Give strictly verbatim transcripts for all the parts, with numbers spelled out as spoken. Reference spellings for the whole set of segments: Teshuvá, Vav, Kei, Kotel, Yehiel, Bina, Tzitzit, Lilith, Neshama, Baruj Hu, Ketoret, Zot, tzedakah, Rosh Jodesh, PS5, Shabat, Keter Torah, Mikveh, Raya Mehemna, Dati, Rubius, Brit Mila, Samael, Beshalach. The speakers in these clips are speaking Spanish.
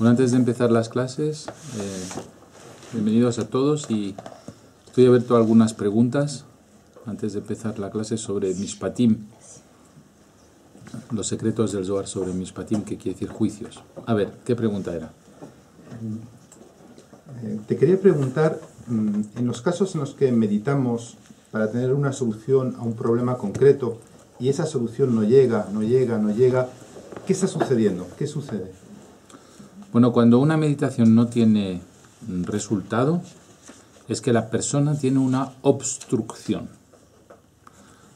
Bueno, antes de empezar las clases, eh, bienvenidos a todos, y estoy abierto a algunas preguntas antes de empezar la clase sobre Mishpatim, los secretos del Zohar sobre Mishpatim, que quiere decir juicios. A ver, ¿qué pregunta era? Te quería preguntar, en los casos en los que meditamos para tener una solución a un problema concreto y esa solución no llega, no llega, no llega, ¿qué está sucediendo? ¿Qué sucede? Bueno, cuando una meditación no tiene resultado, es que la persona tiene una obstrucción.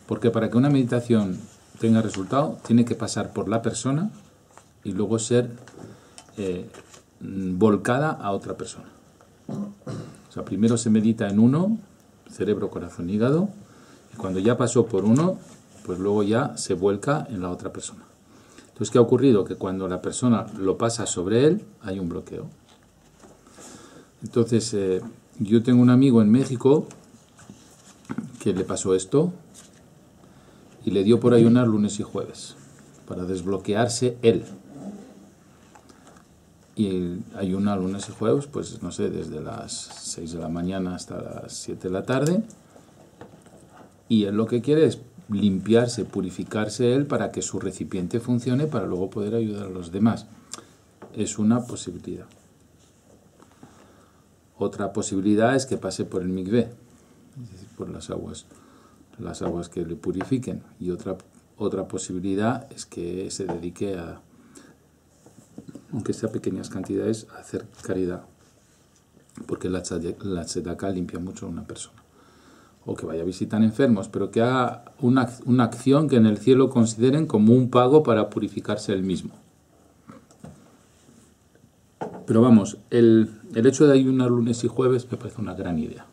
Porque para que una meditación tenga resultado, tiene que pasar por la persona y luego ser eh, volcada a otra persona. O sea, primero se medita en uno, cerebro, corazón, hígado, y cuando ya pasó por uno, pues luego ya se vuelca en la otra persona. Entonces, ¿qué ha ocurrido? Que cuando la persona lo pasa sobre él, hay un bloqueo. Entonces, eh, yo tengo un amigo en México que le pasó esto y le dio por ayunar lunes y jueves para desbloquearse él. Y ayuna lunes y jueves, pues no sé, desde las seis de la mañana hasta las siete de la tarde. Y él lo que quiere es limpiarse, purificarse él para que su recipiente funcione para luego poder ayudar a los demás. Es una posibilidad. Otra posibilidad es que pase por el Mikveh, es decir, por las aguas, las aguas que le purifiquen. Y otra, otra posibilidad es que se dedique a, aunque sea pequeñas cantidades, a hacer caridad, porque la tzedakah limpia mucho a una persona. O que vaya a visitar enfermos, pero que haga una, una acción que en el cielo consideren como un pago para purificarse él mismo. Pero vamos, el, el hecho de ayunar lunes y jueves me parece una gran idea,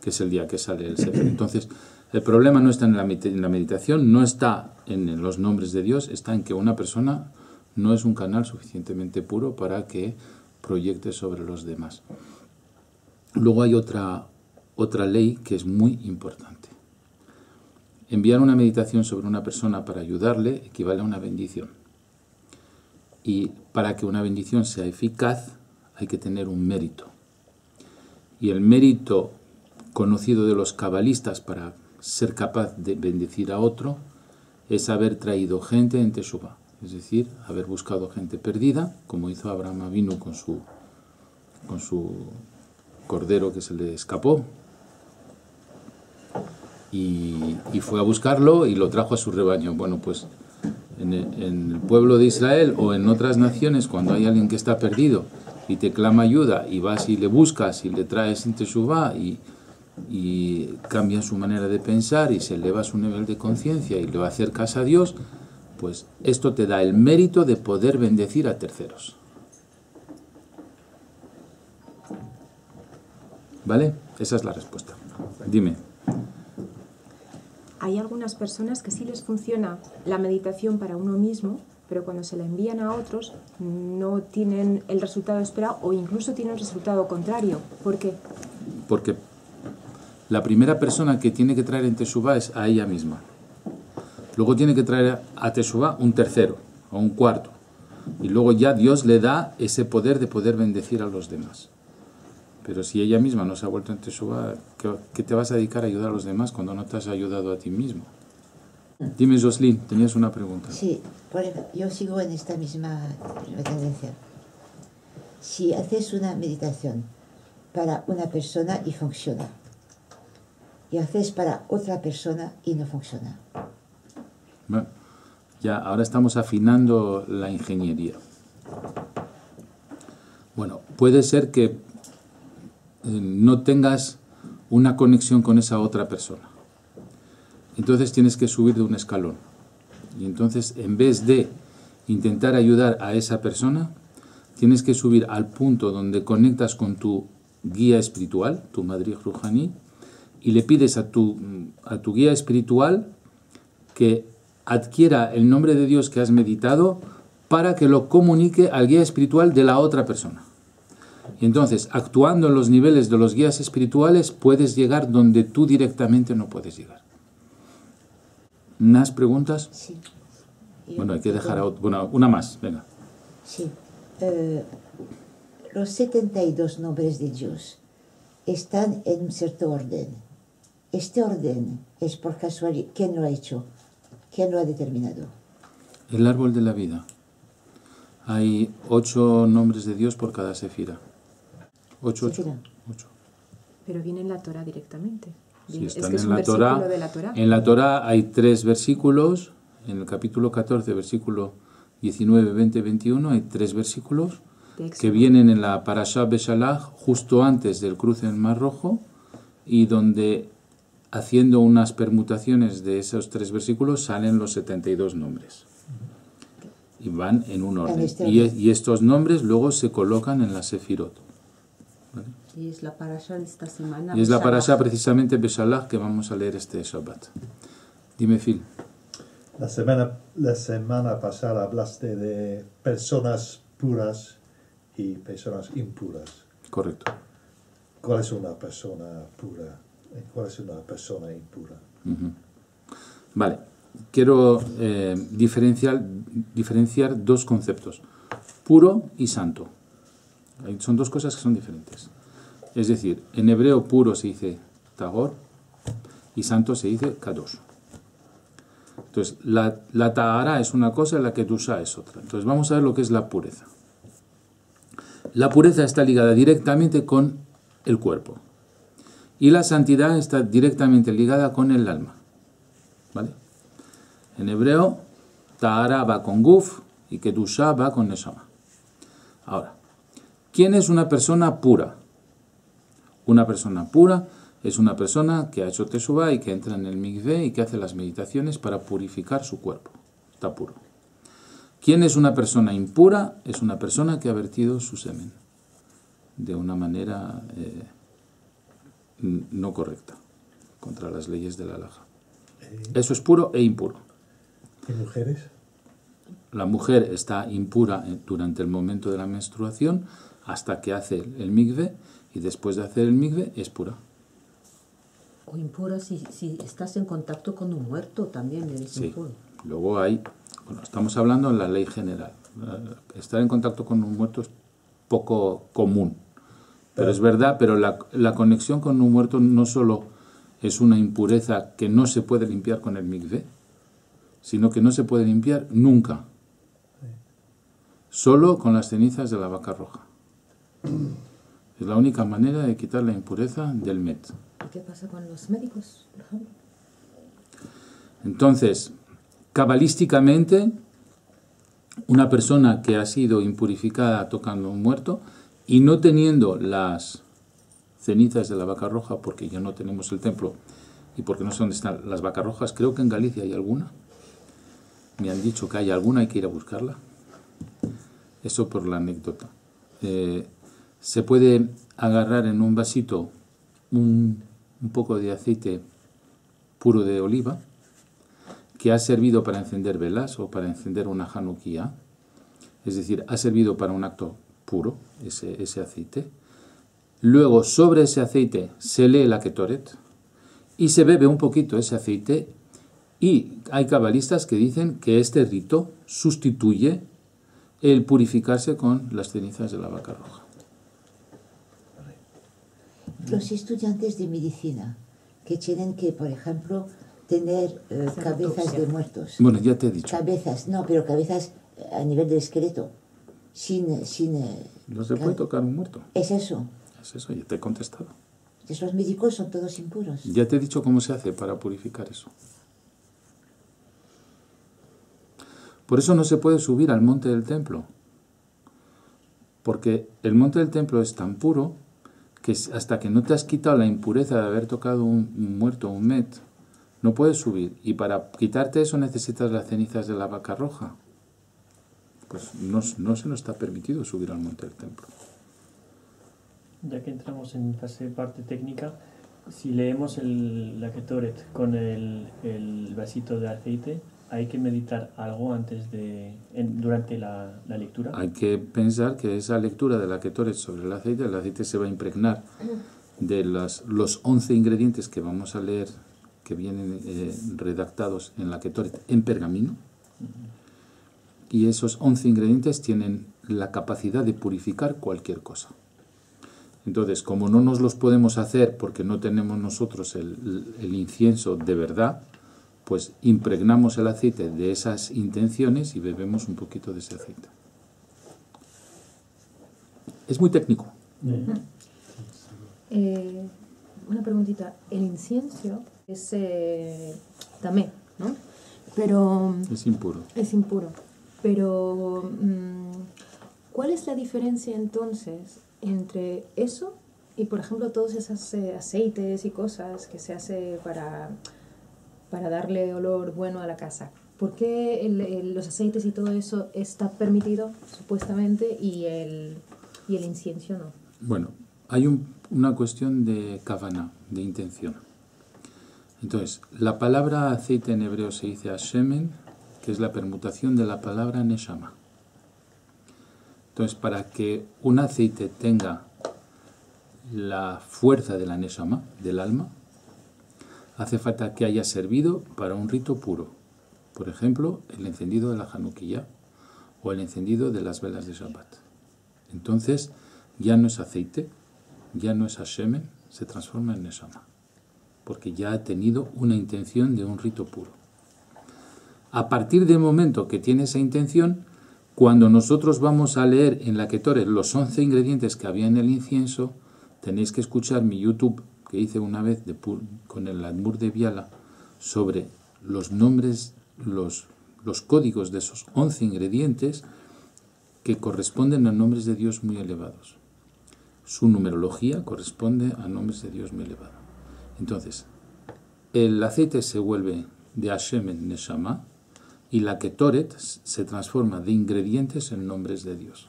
que es el día que sale el Sefer. Entonces, el problema no está en la, en la meditación, no está en los nombres de Dios, está en que una persona no es un canal suficientemente puro para que proyecte sobre los demás. Luego hay otra... Otra ley que es muy importante. Enviar una meditación sobre una persona para ayudarle equivale a una bendición. Y para que una bendición sea eficaz hay que tener un mérito. Y el mérito conocido de los cabalistas para ser capaz de bendecir a otro es haber traído gente en Teshuvá. Es decir, haber buscado gente perdida, como hizo Abraham Avinu con su, con su cordero que se le escapó. Y, y fue a buscarlo y lo trajo a su rebaño. Bueno, pues en el, en el pueblo de Israel o en otras naciones, cuando hay alguien que está perdido y te clama ayuda y vas y le buscas y le traes en Teshuvá y, y cambia su manera de pensar y se eleva su nivel de conciencia y lo acercas a Dios, pues esto te da el mérito de poder bendecir a terceros. ¿Vale? Esa es la respuesta. Dime. Hay algunas personas que sí les funciona la meditación para uno mismo, pero cuando se la envían a otros no tienen el resultado esperado o incluso tienen un resultado contrario. ¿Por qué? Porque la primera persona que tiene que traer en Teshuvá es a ella misma. Luego tiene que traer a Teshuvá un tercero o un cuarto. Y luego ya Dios le da ese poder de poder bendecir a los demás. Pero si ella misma no se ha vuelto en Teshuvá, ¿qué te vas a dedicar a ayudar a los demás cuando no te has ayudado a ti mismo? Dime, Jocelyn, tenías una pregunta. Sí, por ejemplo, yo sigo en esta misma tendencia. Si haces una meditación para una persona y funciona, y haces para otra persona y no funciona. Bueno, ya ahora estamos afinando la ingeniería. Bueno, puede ser que no tengas una conexión con esa otra persona. Entonces tienes que subir de un escalón. Y entonces, en vez de intentar ayudar a esa persona, tienes que subir al punto donde conectas con tu guía espiritual, tu Madrid Ruhani, y le pides a tu, a tu guía espiritual que adquiera el nombre de Dios que has meditado para que lo comunique al guía espiritual de la otra persona. Y entonces, actuando en los niveles de los guías espirituales, puedes llegar donde tú directamente no puedes llegar. ¿Más preguntas? Sí. Yo bueno, hay que dejar a otro. Bueno, una más, venga. Sí. eh, los setenta y dos nombres de Dios están en un cierto orden. Este orden es por casualidad. ¿Quién lo ha hecho? ¿Quién lo ha determinado? El árbol de la vida. Hay ocho nombres de Dios por cada sefira. Ocho, sefira. Ocho, ocho. Pero viene en la Torah directamente. Sí, es que es un versículo de la Torah. En la Torah hay tres versículos. En el capítulo catorce, versículo diecinueve, veinte, veintiuno, hay tres versículos que vienen en la Parashá Beshalach, justo antes del cruce en el Mar Rojo, y donde, haciendo unas permutaciones de esos tres versículos, salen los setenta y dos nombres. Y van en un orden. Y, y estos nombres luego se colocan en la Sefirot. ¿Vale? Y es la Parashá de esta semana. Y es la Parashá precisamente Beshalach que vamos a leer este Shabbat. Dime, Phil. La semana, la semana pasada hablaste de personas puras y personas impuras. Correcto. ¿Cuál es una persona pura y cuál es una persona impura? Uh-huh. Vale. Quiero eh, diferenciar, diferenciar dos conceptos. Puro y santo. Son dos cosas que son diferentes. Es decir, en hebreo puro se dice tahor y santo se dice kadosh. Entonces, la, la tahara es una cosa y la kedushá es otra. Entonces, vamos a ver lo que es la pureza. La pureza está ligada directamente con el cuerpo. Y la santidad está directamente ligada con el alma. ¿Vale? En hebreo, tahara va con guf y kedushá va con neshama. Ahora, ¿quién es una persona pura? Una persona pura es una persona que ha hecho Teshuvá y que entra en el Mikveh y que hace las meditaciones para purificar su cuerpo. Está puro. ¿Quién es una persona impura? Es una persona que ha vertido su semen de una manera eh, no correcta, contra las leyes de la halajá. Eso es puro e impuro. ¿Y mujeres? La mujer está impura durante el momento de la menstruación hasta que hace el Mikveh y después de hacer el Mikveh es pura. O impura si, si estás en contacto con un muerto también eres sí. Impuro. Luego hay, bueno, estamos hablando en la ley general. Estar en contacto con un muerto es poco común, pero es verdad, pero la, la conexión con un muerto no solo es una impureza que no se puede limpiar con el mikvé, sino que no se puede limpiar nunca. Solo con las cenizas de la vaca roja. Es la única manera de quitar la impureza del met. ¿Qué pasa con los médicos, por ejemplo? Entonces, cabalísticamente, una persona que ha sido impurificada tocando un muerto y no teniendo las cenizas de la vaca roja, porque ya no tenemos el templo y porque no sé dónde están las vacas rojas, creo que en Galicia hay alguna. Me han dicho que hay alguna, hay que ir a buscarla. Eso por la anécdota. Eh, se puede agarrar en un vasito un... un poco de aceite puro de oliva que ha servido para encender velas o para encender una hanukia, es decir, ha servido para un acto puro ese, ese aceite. Luego sobre ese aceite se lee la Ketoret y se bebe un poquito ese aceite, y hay cabalistas que dicen que este rito sustituye el purificarse con las cenizas de la vaca roja. Los estudiantes de medicina que tienen que, por ejemplo, tener eh, cabezas de muertos. Bueno, ya te he dicho. Cabezas, no, pero cabezas a nivel del esqueleto, sin... sin eh, no se puede tocar un muerto. Es eso. Es eso, ya te he contestado. Entonces los médicos son todos impuros. Ya te he dicho cómo se hace para purificar eso. Por eso no se puede subir al monte del templo. Porque el monte del templo es tan puro que hasta que no te has quitado la impureza de haber tocado un, un muerto, un met, no puedes subir. Y para quitarte eso necesitas las cenizas de la vaca roja. Pues no, no se nos está permitido subir al monte del templo. Ya que entramos en fase parte técnica, si leemos el, la Ketoret con el, el vasito de aceite, ¿hay que meditar algo antes de, en, durante la, la lectura? Hay que pensar que esa lectura de la Ketoret sobre el aceite, el aceite se va a impregnar de las, los once ingredientes que vamos a leer, que vienen eh, redactados en la Ketoret en pergamino. Uh-huh. Y esos once ingredientes tienen la capacidad de purificar cualquier cosa. Entonces, como no nos los podemos hacer porque no tenemos nosotros el, el incienso de verdad, pues impregnamos el aceite de esas intenciones y bebemos un poquito de ese aceite. Es muy técnico. Eh, una preguntita. El incienso es eh, tamé, ¿no? Pero es impuro. Es impuro. Pero, ¿cuál es la diferencia entonces entre eso y, por ejemplo, todos esos eh, aceites y cosas que se hace para, para darle olor bueno a la casa? ¿Por qué el, el, los aceites y todo eso está permitido, supuestamente, y el, y el incienso no? Bueno, hay un, una cuestión de kavaná, de intención. Entonces, la palabra aceite en hebreo se dice hashemen, que es la permutación de la palabra neshama. Entonces, para que un aceite tenga la fuerza de la neshama, del alma, hace falta que haya servido para un rito puro. Por ejemplo, el encendido de la januquilla o el encendido de las velas de Shabat. Entonces, ya no es aceite, ya no es hashemen, se transforma en neshama, porque ya ha tenido una intención de un rito puro. A partir del momento que tiene esa intención, cuando nosotros vamos a leer en la Ketoret los once ingredientes que había en el incienso, tenéis que escuchar mi YouTube, que hice una vez de Pur, con el Admur de Viala, sobre los nombres, los, los códigos de esos once ingredientes que corresponden a nombres de Dios muy elevados. Su numerología corresponde a nombres de Dios muy elevados. Entonces, el aceite se vuelve de Hashem en Neshama y la Ketoret se transforma de ingredientes en nombres de Dios.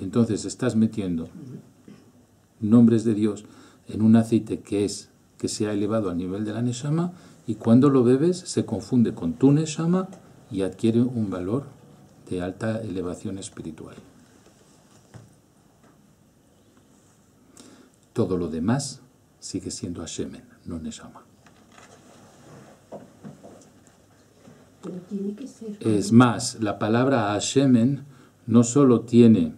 Entonces estás metiendo nombres de Dios en un aceite que, es, que se ha elevado al nivel de la Neshama, y cuando lo bebes se confunde con tu Neshama y adquiere un valor de alta elevación espiritual. Todo lo demás sigue siendo Hashemen, no Neshama. Pero tiene que ser... Es más, la palabra Hashemen no solo tiene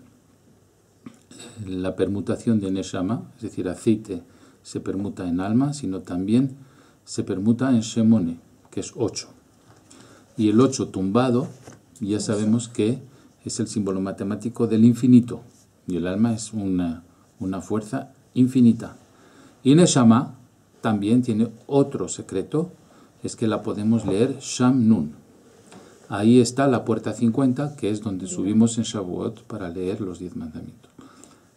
la permutación de Neshama, es decir, aceite se permuta en alma, sino también se permuta en Shemone, que es ocho. Y el ocho tumbado, ya sabemos que es el símbolo matemático del infinito, y el alma es una, una fuerza infinita. Y Neshama también tiene otro secreto, es que la podemos leer Sham Nun. Ahí está la puerta cincuenta, que es donde subimos en Shavuot para leer los diez mandamientos.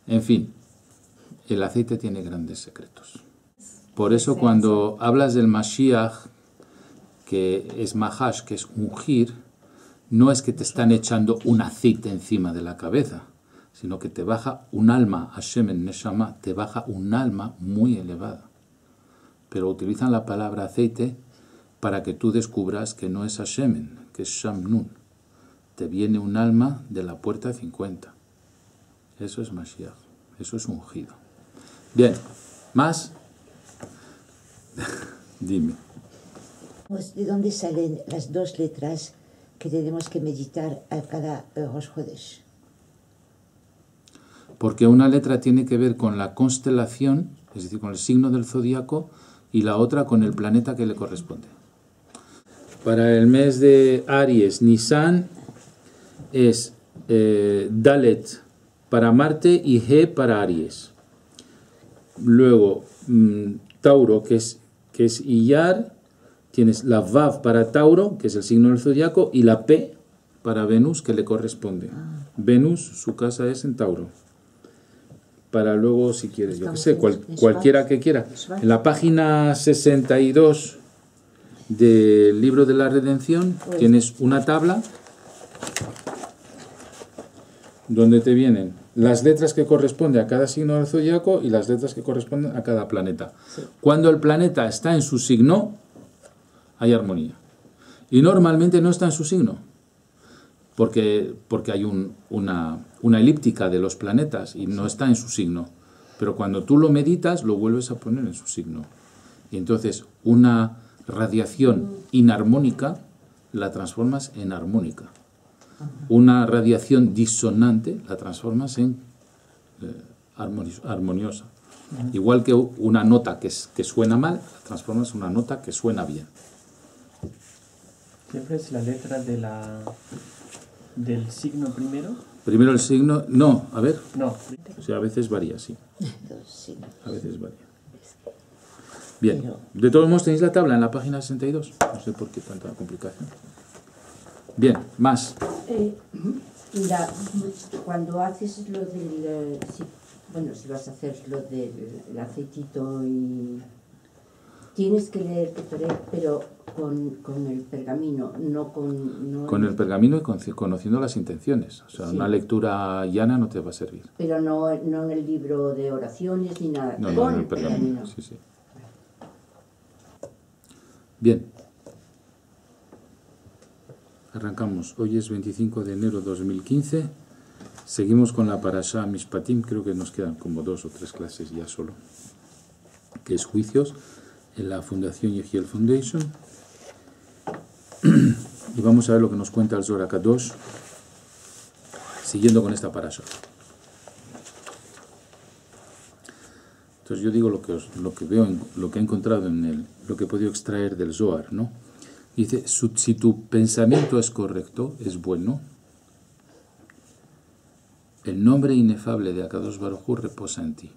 En fin, el aceite tiene grandes secretos. Por eso cuando hablas del Mashíaj, que es Mahash, que es ungir, no es que te están echando un aceite encima de la cabeza, sino que te baja un alma, Hashem en Neshama, te baja un alma muy elevada. Pero utilizan la palabra aceite para que tú descubras que no es Hashem, que es Shamnun. Te viene un alma de la puerta cincuenta. Eso es Mashiach, eso es ungido. Bien, ¿más? Dime. Pues, ¿de dónde salen las dos letras que tenemos que meditar a cada Rosh Hodesh? Porque una letra tiene que ver con la constelación, es decir, con el signo del zodíaco, y la otra con el planeta que le corresponde. Para el mes de Aries, Nisan es eh, Dalet para Marte y He para Aries. Luego, mmm, Tauro, que es, que es Iyar, tienes la Vav para Tauro, que es el signo del zodíaco, y la P para Venus, que le corresponde. Ah. Venus, su casa es en Tauro. Para luego, si quieres, yo que sé, cual, cualquiera que quiera. En la página sesenta y dos del libro de la Redención tienes una tabla donde te vienen las letras que corresponden a cada signo del zodiaco y las letras que corresponden a cada planeta. Cuando el planeta está en su signo, hay armonía. Y normalmente no está en su signo, porque, porque hay un, una... una elíptica de los planetas y no está en su signo, pero cuando tú lo meditas lo vuelves a poner en su signo, y entonces una radiación inarmónica la transformas en armónica. una radiación disonante, la transformas en eh, armoniosa. Igual que una nota que, que suena mal, la transformas en una nota que suena bien. ¿Siempre es la letra de la, del signo primero? Primero el signo... No, a ver. No. O sea, a veces varía, sí. A veces varía. Bien. De todos modos, tenéis la tabla en la página sesenta y dos. No sé por qué tanta complicación. Bien, más. Eh, mira, cuando haces lo del... Si, bueno, si vas a hacer lo del aceitito y... Tienes que leer Ketoret, pero con, con el pergamino, no con... No con el pergamino y con, conociendo las intenciones. O sea, sí. Una lectura llana no te va a servir. Pero no, no en el libro de oraciones ni nada. No, con no en el pergamino. pergamino. Sí, sí. Bien. Arrancamos. Hoy es veinticinco de enero de dos mil quince. Seguimos con la parashá Mishpatim. Creo que nos quedan como dos o tres clases ya solo. Que es juicios. En la Fundación Yehiel Foundation. Y vamos a ver lo que nos cuenta el Zohar Kadosh, siguiendo con esta parasha. Entonces yo digo lo que, os, lo que veo, lo que he encontrado en él, lo que he podido extraer del Zohar, ¿no? Dice, si tu pensamiento es correcto, es bueno, el nombre inefable de Akadosh Baruj Hu reposa en ti.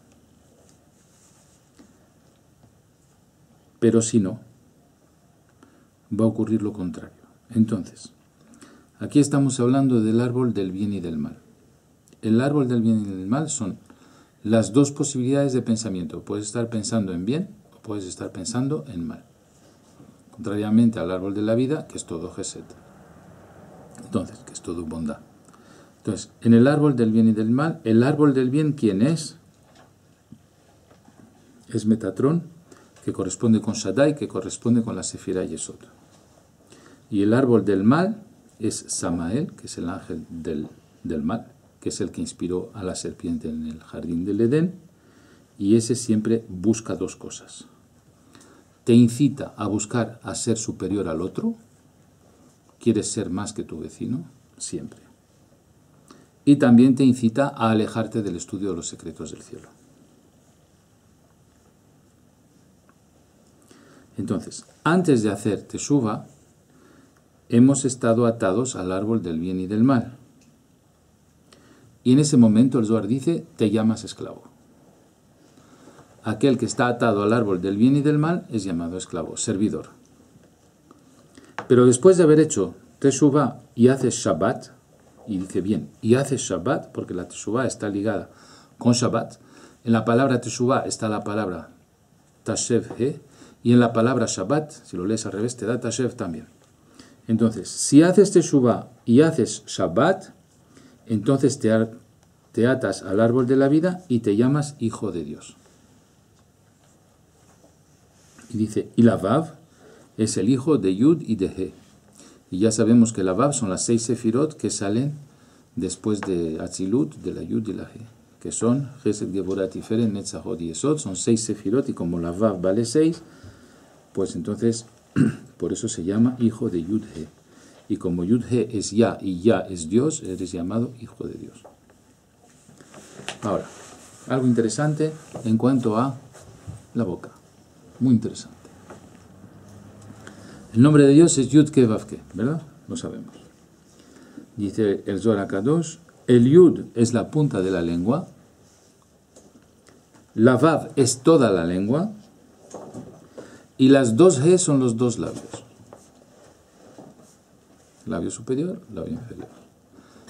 Pero si no, va a ocurrir lo contrario. Entonces, aquí estamos hablando del árbol del bien y del mal. El árbol del bien y del mal son las dos posibilidades de pensamiento. Puedes estar pensando en bien o puedes estar pensando en mal. Contrariamente al árbol de la vida, que es todo Jesed. Entonces, que es todo bondad. Entonces, en el árbol del bien y del mal, el árbol del bien, ¿quién es? Es Metatrón, que corresponde con Shaddai, que corresponde con la Sefira Yesod. Y el árbol del mal es Samael, que es el ángel del, del mal, que es el que inspiró a la serpiente en el jardín del Edén, y ese siempre busca dos cosas. Te incita a buscar a ser superior al otro, quieres ser más que tu vecino, siempre. Y también te incita a alejarte del estudio de los secretos del cielo. Entonces, antes de hacer Teshuvá, hemos estado atados al árbol del bien y del mal. Y en ese momento el Zohar dice, te llamas esclavo. Aquel que está atado al árbol del bien y del mal es llamado esclavo, servidor. Pero después de haber hecho Teshuvá y haces Shabat, y dice bien, y haces Shabat, porque la Teshuvá está ligada con Shabat, en la palabra Teshuvá está la palabra Tashev He, y en la palabra Shabbat, si lo lees al revés, te da Tashev también. Entonces, si haces Teshuvá y haces Shabbat, entonces te, te atas al árbol de la vida y te llamas Hijo de Dios. Y dice, y la Vav es el hijo de Yud y de He. Y ya sabemos que la Vav son las seis Sefirot que salen después de Atzilut, de la Yud y la He, que son Jesed, Geborah, Tiferet, Netzahot y Yesod. Son seis Sefirot y como la Vav vale seis, pues entonces, por eso se llama hijo de Yud-He. Y como Yud-He es Ya y Ya es Dios, eres llamado hijo de Dios. Ahora, algo interesante en cuanto a la boca. Muy interesante. El nombre de Dios es Yud-Ke Vav-Ke, ¿verdad? Lo sabemos. Dice el Zohar Kadosh, el Yud es la punta de la lengua, la Vav es toda la lengua, y las dos G son los dos labios. Labio superior, labio inferior.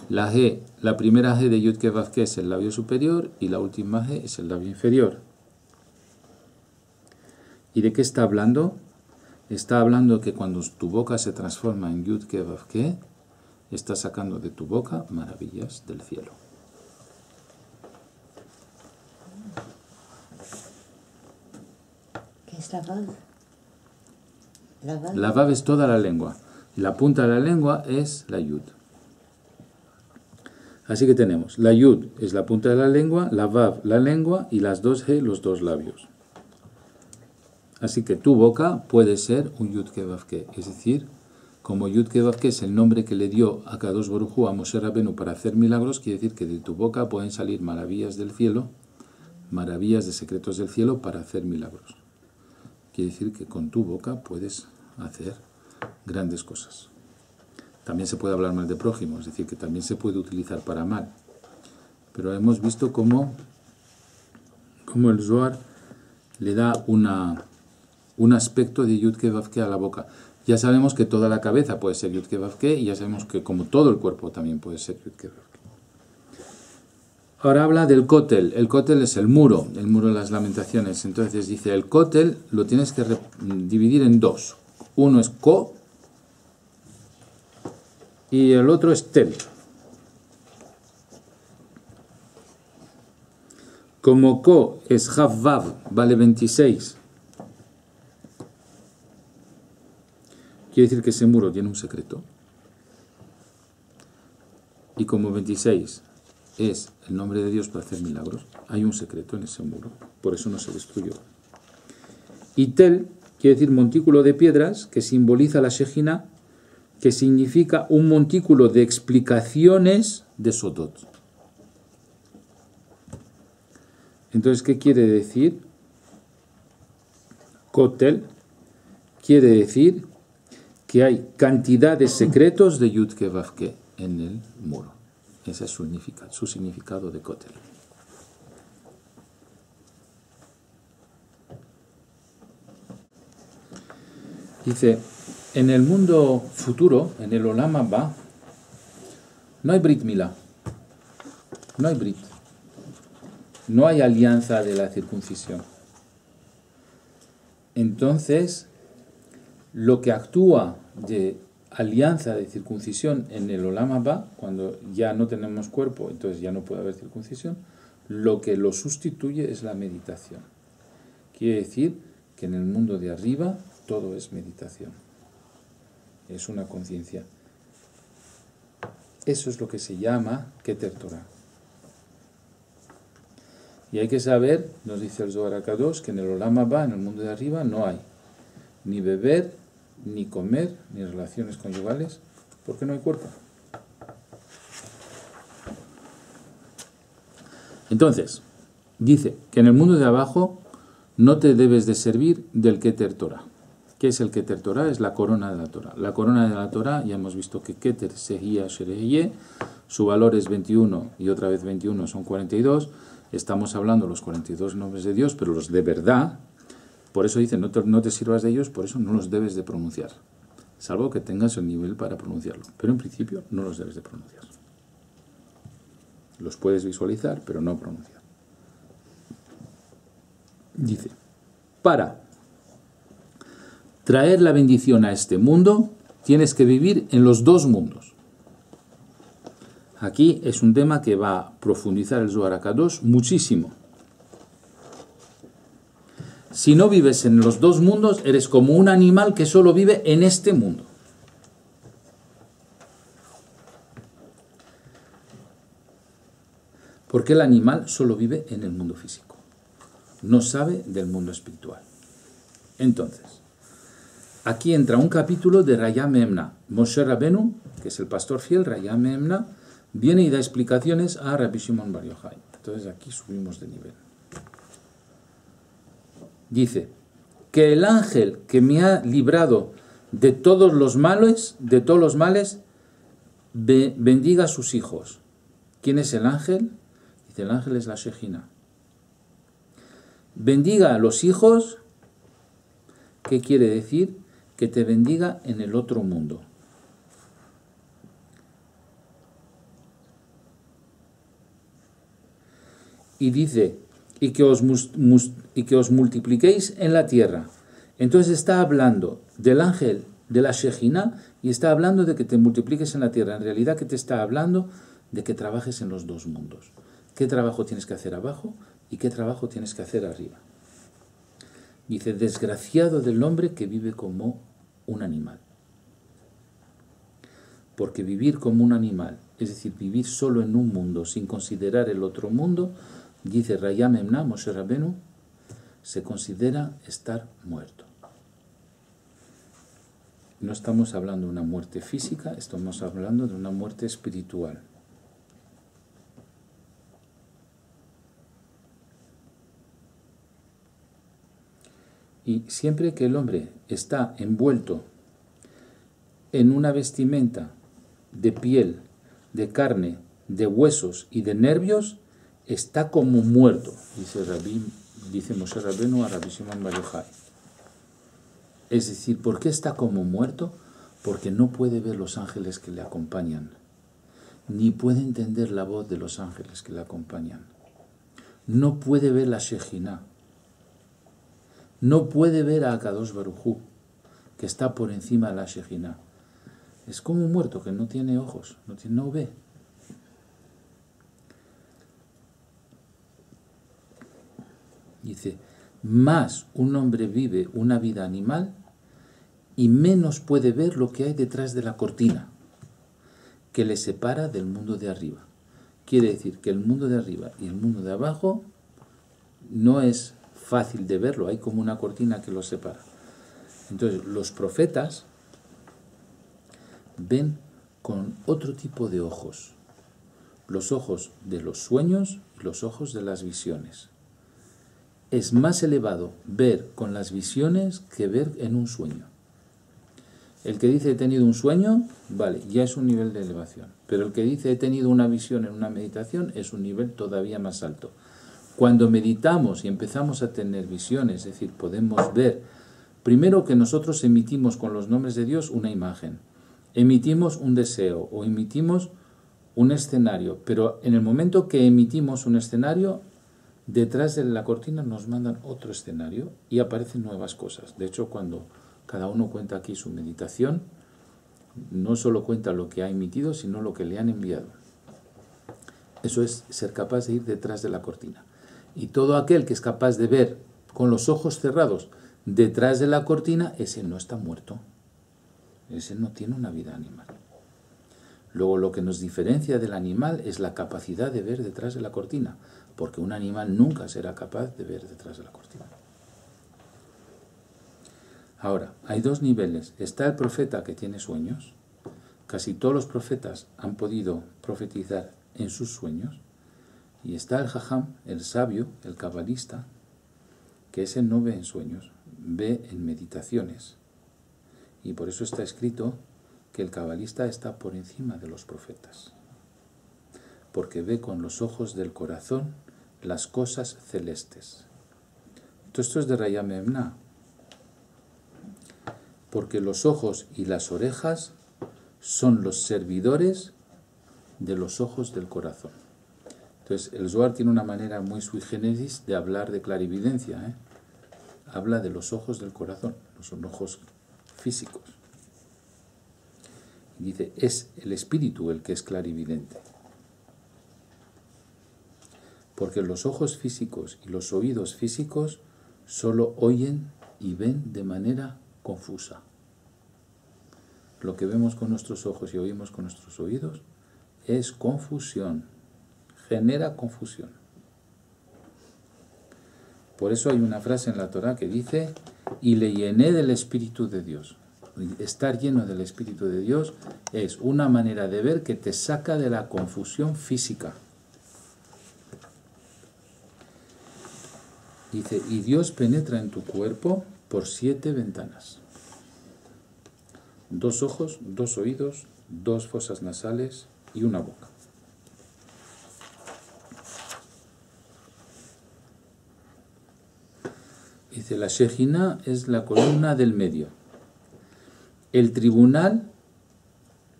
La G, la primera G de Yud Ke Vav Ke es el labio superior y la última G es el labio inferior. ¿Y de qué está hablando? Está hablando que cuando tu boca se transforma en Yud Ke Vav Ke, está sacando de tu boca maravillas del cielo. ¿Qué es la Vav? La Vav. La Vav es toda la lengua. La punta de la lengua es la Yud. Así que tenemos, la Yud es la punta de la lengua, la Vav la lengua y las dos G los dos labios. Así que tu boca puede ser un Yud Ke Vav Ke, es decir, como Yud Kevav, que es el nombre que le dio a Kadosh Baruj Hu a Moshe Rabenu para hacer milagros, quiere decir que de tu boca pueden salir maravillas del cielo, maravillas de secretos del cielo para hacer milagros. Quiere decir que con tu boca puedes hacer grandes cosas. También se puede hablar mal de prójimo, es decir, que también se puede utilizar para mal. Pero hemos visto cómo, cómo el Zohar le da una, un aspecto de Yud Kevav Ke a la boca. Ya sabemos que toda la cabeza puede ser Yud Kevav Ke, y ya sabemos que como todo el cuerpo también puede ser Yud Kevav Ke. Ahora habla del Kotel. El Kotel es el muro, el muro de las lamentaciones. Entonces dice, el Kotel lo tienes que dividir en dos. Uno es Ko y el otro es Tel. Como Ko es Haf Vav, vale veintiséis. Quiere decir que ese muro tiene un secreto. Y como veintiséis es el nombre de Dios para hacer milagros, hay un secreto en ese muro, por eso no se destruyó. Y Tel quiere decir montículo de piedras, que simboliza la Shejiná, que significa un montículo de explicaciones de Sodot. Entonces, ¿qué quiere decir? Kotel quiere decir que hay cantidad de secretos de Yud Kevav Ke en el muro. Ese es su significado, su significado de Kotel. Dice, en el mundo futuro, en el Olam Haba, no hay Brit Mila, no hay Brit. No hay alianza de la circuncisión. Entonces, lo que actúa de alianza de circuncisión en el Olam Haba, cuando ya no tenemos cuerpo, entonces ya no puede haber circuncisión, lo que lo sustituye es la meditación. Quiere decir que en el mundo de arriba todo es meditación. Es una conciencia. Eso es lo que se llama Keter Torah. Y hay que saber, nos dice el Zohar Kadosh, que en el Olam Haba, en el mundo de arriba, no hay ni beber, ni comer, ni relaciones conyugales, porque no hay cuerpo. Entonces, dice que en el mundo de abajo no te debes de servir del Keter Torah. ¿Qué es el Keter Torah? Es la corona de la Torah. La corona de la Torah, ya hemos visto que Keter Sehia Shereye, su valor es veintiuno, y otra vez veintiuno son cuarenta y dos. Estamos hablando los cuarenta y dos nombres de Dios, pero los de verdad, por eso dicen, no te, no te sirvas de ellos, por eso no los debes de pronunciar, salvo que tengas el nivel para pronunciarlo, pero en principio no los debes de pronunciar. Los puedes visualizar, pero no pronunciar. Dice, para traer la bendición a este mundo, tienes que vivir en los dos mundos. Aquí es un tema que va a profundizar el Zohar Kadosh muchísimo. Si no vives en los dos mundos, eres como un animal que solo vive en este mundo. Porque el animal solo vive en el mundo físico. No sabe del mundo espiritual. Entonces, aquí entra un capítulo de Raya Mehemna. Moshe Rabenu, que es el pastor fiel, Raya Mehemna, viene y da explicaciones a Rabbi Shimon Bar Yochai. Entonces aquí subimos de nivel. Dice que el ángel que me ha librado de todos los males, de todos los males, be, bendiga a sus hijos. ¿Quién es el ángel? Dice, el ángel es la Shejiná. Bendiga a los hijos. ¿Qué quiere decir? Que te bendiga en el otro mundo. Y dice, y que, os mus, mus, y que os multipliquéis en la tierra. Entonces está hablando del ángel de la Shejiná y está hablando de que te multipliques en la tierra. En realidad, que te está hablando de que trabajes en los dos mundos. ¿Qué trabajo tienes que hacer abajo y qué trabajo tienes que hacer arriba? Dice, desgraciado del hombre que vive como un animal. Porque vivir como un animal, es decir, vivir solo en un mundo sin considerar el otro mundo, dice Raya Mehemna, Moshe Rabenu, se considera estar muerto. no estamos hablando de una muerte física, estamos hablando de una muerte espiritual. Y siempre que el hombre está envuelto en una vestimenta de piel, de carne, de huesos y de nervios, está como muerto, dice, Rabí, dice Moshe Rabenu a Rabbi Shimon Bar Yojai. Es decir, ¿por qué está como muerto? Porque no puede ver los ángeles que le acompañan, ni puede entender la voz de los ángeles que le acompañan, no puede ver la Shejiná, no puede ver a Kadosh Baruj Hu, que está por encima de la Shejiná. Es como un muerto que no tiene ojos, no, tiene, no ve. Dice, más un hombre vive una vida animal y menos puede ver lo que hay detrás de la cortina que le separa del mundo de arriba. Quiere decir que el mundo de arriba y el mundo de abajo no es fácil de verlo, hay como una cortina que los separa. Entonces los profetas ven con otro tipo de ojos, los ojos de los sueños y los ojos de las visiones. Es más elevado ver con las visiones que ver en un sueño. El que dice he tenido un sueño, vale, ya es un nivel de elevación. Pero el que dice he tenido una visión en una meditación es un nivel todavía más alto. Cuando meditamos y empezamos a tener visiones, es decir, podemos ver, primero que nosotros emitimos con los nombres de Dios una imagen, emitimos un deseo o emitimos un escenario, pero en el momento que emitimos un escenario, detrás de la cortina nos mandan otro escenario y aparecen nuevas cosas. De hecho, cuando cada uno cuenta aquí su meditación, no solo cuenta lo que ha emitido, sino lo que le han enviado. Eso es ser capaz de ir detrás de la cortina. Y todo aquel que es capaz de ver con los ojos cerrados detrás de la cortina, ese no está muerto. Ese no tiene una vida animal. Luego, lo que nos diferencia del animal es la capacidad de ver detrás de la cortina, porque un animal nunca será capaz de ver detrás de la cortina. Ahora, hay dos niveles. Está el profeta que tiene sueños. Casi todos los profetas han podido profetizar en sus sueños. Y está el jajam, el sabio, el cabalista, que ese no ve en sueños, ve en meditaciones. Y por eso está escrito que el cabalista está por encima de los profetas, porque ve con los ojos del corazón las cosas celestes. Todo esto es de Raya Mehemna, porque los ojos y las orejas son los servidores de los ojos del corazón. Entonces, el Zohar tiene una manera muy sui generis de hablar de clarividencia, ¿eh? Habla de los ojos del corazón, no son ojos físicos. Dice, es el espíritu el que es clarividente. Porque los ojos físicos y los oídos físicos solo oyen y ven de manera confusa. Lo que vemos con nuestros ojos y oímos con nuestros oídos es confusión, genera confusión. Por eso hay una frase en la Torah que dice, y le llené del Espíritu de Dios. Estar lleno del Espíritu de Dios es una manera de ver que te saca de la confusión física. Dice, y Dios penetra en tu cuerpo por siete ventanas. Dos ojos, dos oídos, dos fosas nasales y una boca. Dice, la Shejiná es la columna del medio. El tribunal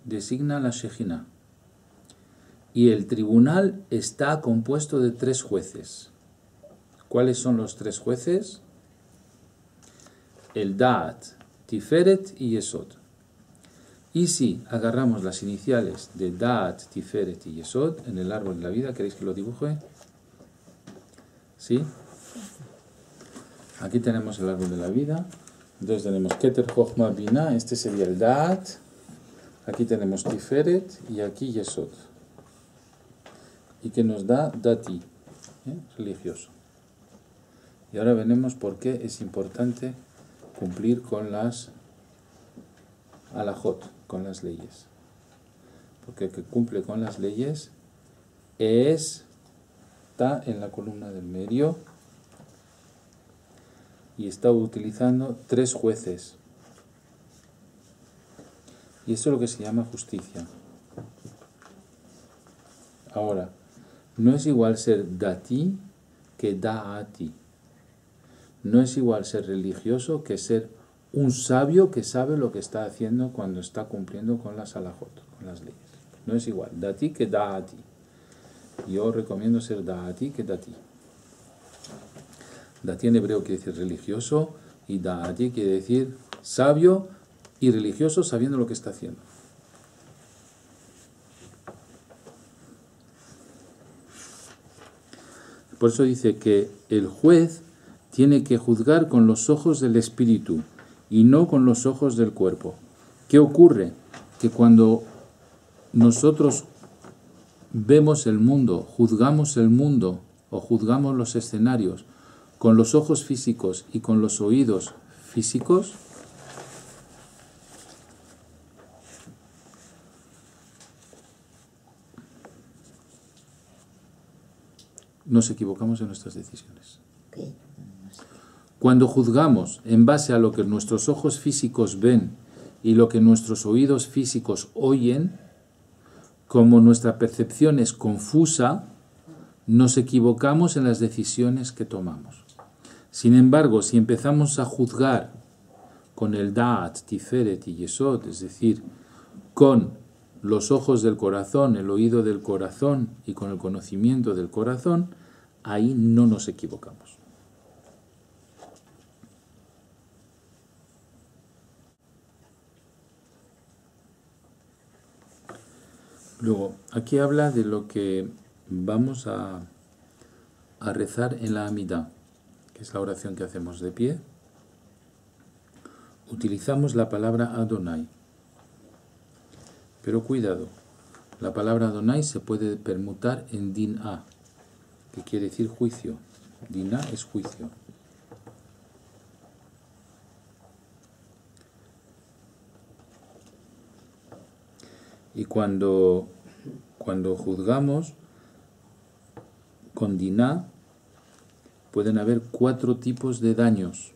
designa a la Shejiná y el tribunal está compuesto de tres jueces. ¿Cuáles son los tres jueces? El Daat, Tiferet y Yesod. Y si agarramos las iniciales de Daat, Tiferet y Yesod en el árbol de la vida, ¿queréis que lo dibuje? ¿Sí? Aquí tenemos el árbol de la vida. Entonces tenemos Keter Torah, Bina, este sería el Daat, aquí tenemos Tiferet y aquí Yesod. Y que nos da Dati, ¿eh? Religioso. Y ahora veremos por qué es importante cumplir con las alajot, con las leyes. Porque el que cumple con las leyes es, está en la columna del medio y está utilizando tres jueces. Y eso es lo que se llama justicia. Ahora, no es igual ser dati que daati. No es igual ser religioso que ser un sabio que sabe lo que está haciendo cuando está cumpliendo con las alajot, con las leyes. No es igual dati que daati. Yo recomiendo ser daati que dati. Dati en hebreo quiere decir religioso y daati quiere decir sabio y religioso sabiendo lo que está haciendo. Por eso dice que el juez tiene que juzgar con los ojos del espíritu y no con los ojos del cuerpo. ¿Qué ocurre? Que cuando nosotros vemos el mundo, juzgamos el mundo o juzgamos los escenarios con los ojos físicos y con los oídos físicos, nos equivocamos en nuestras decisiones. Cuando juzgamos en base a lo que nuestros ojos físicos ven y lo que nuestros oídos físicos oyen, como nuestra percepción es confusa, nos equivocamos en las decisiones que tomamos. Sin embargo, si empezamos a juzgar con el Daat, Tiferet y Yesod, es decir, con los ojos del corazón, el oído del corazón y con el conocimiento del corazón, ahí no nos equivocamos. Luego, aquí habla de lo que vamos a, a rezar en la Amidá, que es la oración que hacemos de pie. Utilizamos la palabra Adonai. Pero cuidado, la palabra Adonai se puede permutar en Dinah, que quiere decir juicio. Dinah es juicio. Y cuando, cuando juzgamos con Dinah, pueden haber cuatro tipos de daños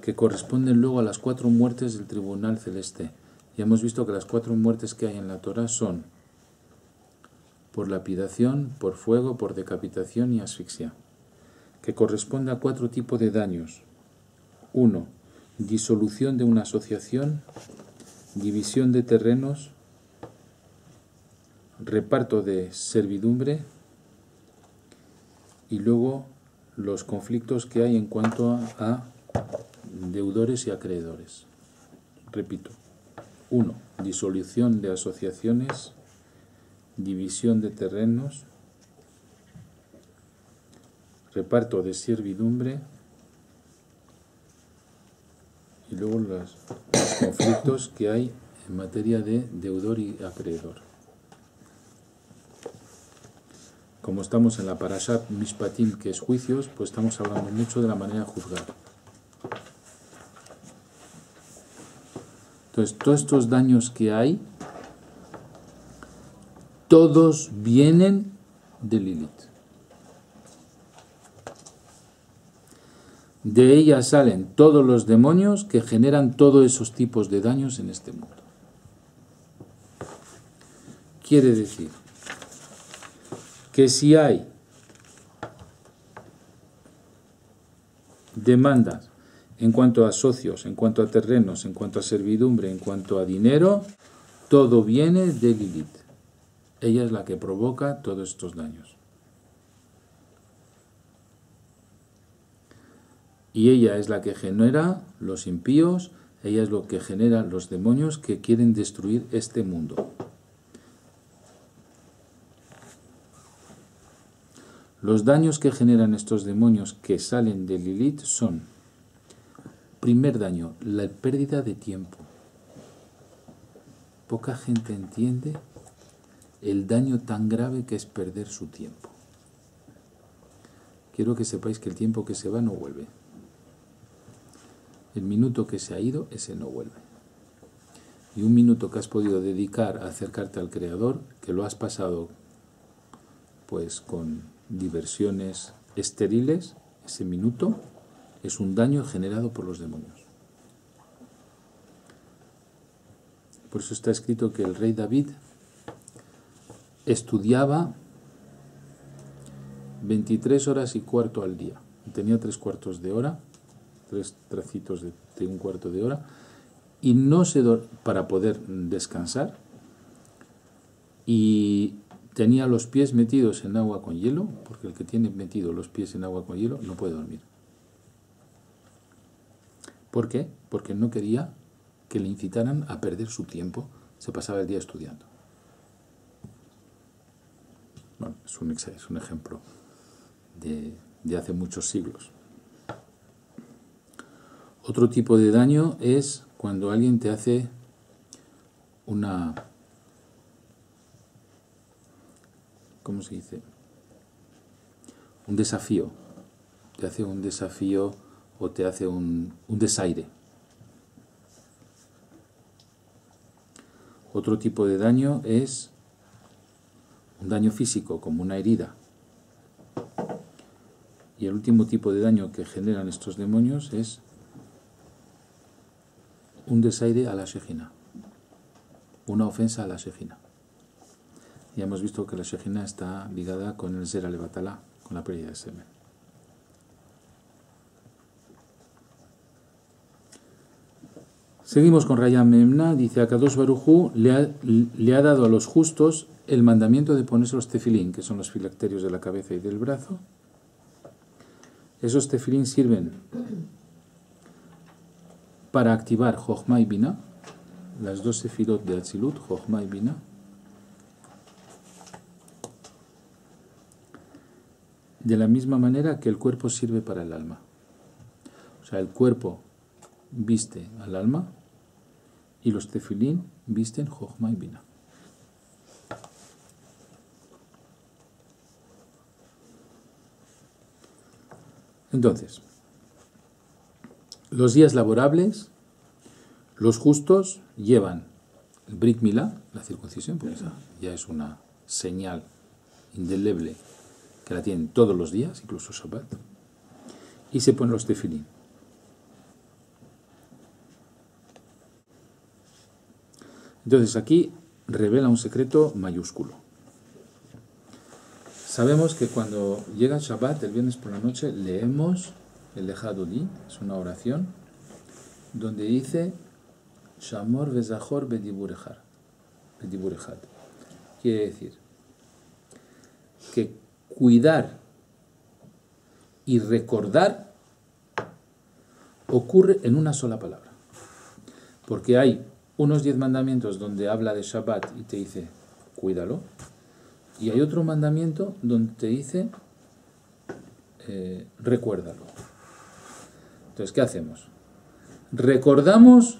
que corresponden luego a las cuatro muertes del tribunal celeste. Y hemos visto que las cuatro muertes que hay en la Torah son por lapidación, por fuego, por decapitación y asfixia, que corresponde a cuatro tipos de daños. Uno, disolución de una asociación, división de terrenos, reparto de servidumbre y luego los conflictos que hay en cuanto a, a deudores y acreedores. Repito. uno. Disolución de asociaciones, división de terrenos, reparto de servidumbre y luego los conflictos que hay en materia de deudor y acreedor. Como estamos en la parashat Mishpatim, que es juicios, pues estamos hablando mucho de la manera de juzgar. Entonces, todos estos daños que hay, todos vienen de Lilith. De ella salen todos los demonios que generan todos esos tipos de daños en este mundo. Quiere decir que si hay demandas en cuanto a socios, en cuanto a terrenos, en cuanto a servidumbre, en cuanto a dinero, todo viene de Lilith. Ella es la que provoca todos estos daños. Y ella es la que genera los impíos, ella es lo que genera los demonios que quieren destruir este mundo. Los daños que generan estos demonios que salen de Lilith son: primer daño, la pérdida de tiempo. Poca gente entiende el daño tan grave que es perder su tiempo. Quiero que sepáis que el tiempo que se va no vuelve. El minuto que se ha ido, ese no vuelve. y un minuto que has podido dedicar a acercarte al Creador, que lo has pasado pues con diversiones estériles, ese minuto es un daño generado por los demonios. Por eso está escrito que el rey David estudiaba veintitrés horas y cuarto al día. Tenía tres cuartos de hora, tres trocitos de, de un cuarto de hora, y no se do- para poder descansar, y tenía los pies metidos en agua con hielo, porque el que tiene metido los pies en agua con hielo no puede dormir. ¿Por qué? Porque no quería que le incitaran a perder su tiempo, se pasaba el día estudiando. Bueno, es un, es un ejemplo de, de hace muchos siglos. Otro tipo de daño es cuando alguien te hace una... ¿Cómo se dice? Un desafío. Te hace un desafío o te hace un, un desaire. Otro tipo de daño es un daño físico, como una herida. Y el último tipo de daño que generan estos demonios es un desaire a la Shejiná, una ofensa a la Shejiná. Ya hemos visto que la Shejiná está ligada con el Zera Levatalá, con la pérdida de semen. Seguimos con Raya Mehemna, dice: a Kadosh Baruj Hu le ha, le ha dado a los justos el mandamiento de ponerse los tefilín, que son los filacterios de la cabeza y del brazo. Esos tefilín sirven para activar Jochma y Bina, las dos Sefirot de Atzilut, Jochma y Bina. De la misma manera que el cuerpo sirve para el alma. O sea, el cuerpo viste al alma y los tefilín visten Jochma y Bina. Entonces, los días laborables, los justos llevan el Brit Mila, la circuncisión, porque esa ya es una señal indeleble que la tienen todos los días, incluso Shabat, y se ponen los tefilín. Entonces aquí revela un secreto mayúsculo. Sabemos que cuando llega Shabat, el viernes por la noche, leemos el Lejadudí, es una oración, donde dice Shamor Vezahor Bediburejad. Quiere decir que cuidar y recordar ocurre en una sola palabra. Porque hay unos diez mandamientos donde habla de Shabat y te dice, cuídalo. Y hay otro mandamiento donde te dice, eh, recuérdalo. Entonces, ¿qué hacemos? ¿Recordamos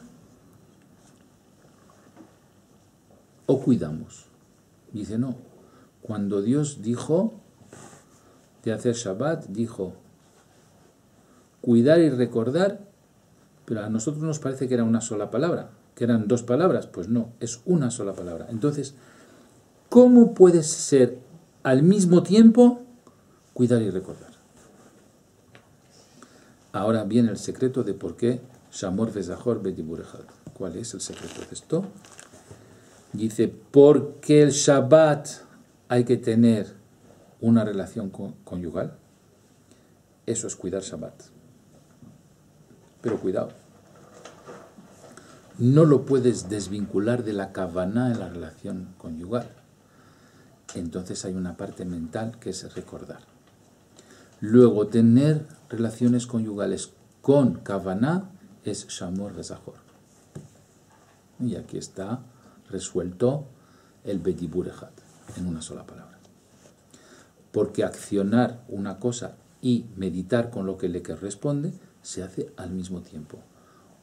o cuidamos? Dice, no. Cuando Dios dijo de hacer Shabat, dijo cuidar y recordar, pero a nosotros nos parece que era una sola palabra, que eran dos palabras. Pues no, es una sola palabra. Entonces, ¿cómo puedes ser al mismo tiempo cuidar y recordar? Ahora viene el secreto de por qué Shamor Vezahor Bediburejad. ¿Cuál es el secreto de esto? Dice, porque el Shabat hay que tener una relación conyugal. Eso es cuidar Shabat. Pero cuidado, no lo puedes desvincular de la kavaná en la relación conyugal. Entonces hay una parte mental que es recordar. Luego, tener relaciones conyugales con kavaná es Shamor Vezahor. Y aquí está resuelto el Bediburejad en una sola palabra. Porque accionar una cosa y meditar con lo que le corresponde se hace al mismo tiempo.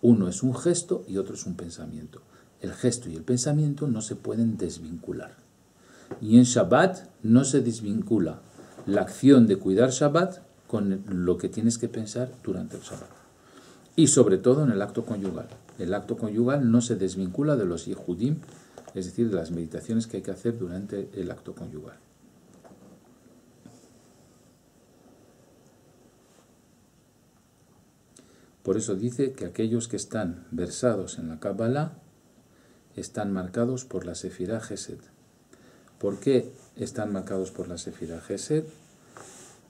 Uno es un gesto y otro es un pensamiento. El gesto y el pensamiento no se pueden desvincular. Y en Shabat no se desvincula la acción de cuidar Shabat con lo que tienes que pensar durante el Shabat. y sobre todo en el acto conyugal. El acto conyugal no se desvincula de los yihudim, es decir, de las meditaciones que hay que hacer durante el acto conyugal. Por eso dice que aquellos que están versados en la Kabbalah están marcados por la Sefirá Jesed. ¿Por qué están marcados por la Sefirá Jesed?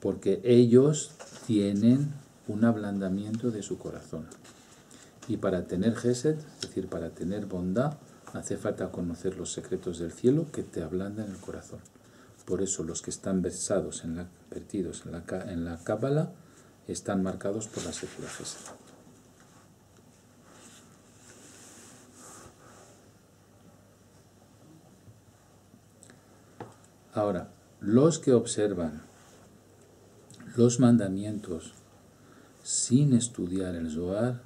Porque ellos tienen un ablandamiento de su corazón. Y para tener Jesed, es decir, para tener bondad, hace falta conocer los secretos del cielo que te ablandan el corazón. Por eso los que están versados, en la, vertidos en la, en la Kabbalah, están marcados por la Sefirá Jesed. Ahora, los que observan los mandamientos sin estudiar el Zohar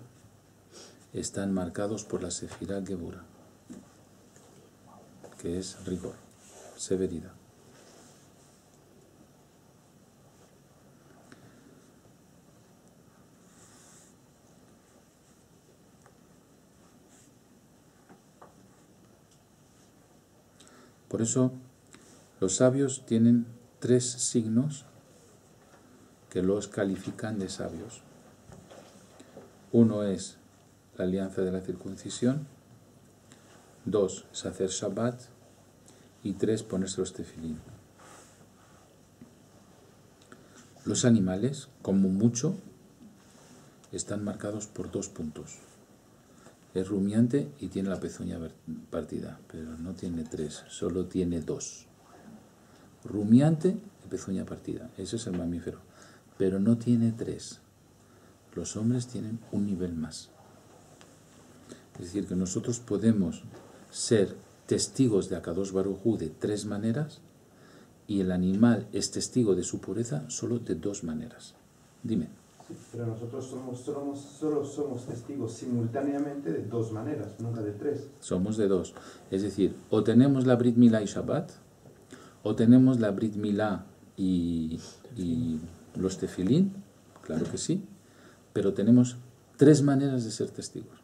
están marcados por la Sefirá Geburah, que es rigor, severidad. Por eso, los sabios tienen tres signos que los califican de sabios. Uno es la alianza de la circuncisión, dos es hacer Shabat y tres ponerse los tefilín. Los animales, como mucho, están marcados por dos puntos. Es rumiante y tiene la pezuña partida, pero no tiene tres, solo tiene dos. Rumiante y pezuña partida, ese es el mamífero, pero no tiene tres. Los hombres tienen un nivel más. Es decir, que nosotros podemos ser testigos de Akadosh Baruj Hu de tres maneras y el animal es testigo de su pureza solo de dos maneras. Dime. Sí, pero nosotros somos, somos, solo somos testigos simultáneamente de dos maneras, nunca de tres. Somos de dos. Es decir, o tenemos la Brit Mila y Shabbat, o tenemos la Brit Milá y, y los tefilín, claro que sí, pero tenemos tres maneras de ser testigos.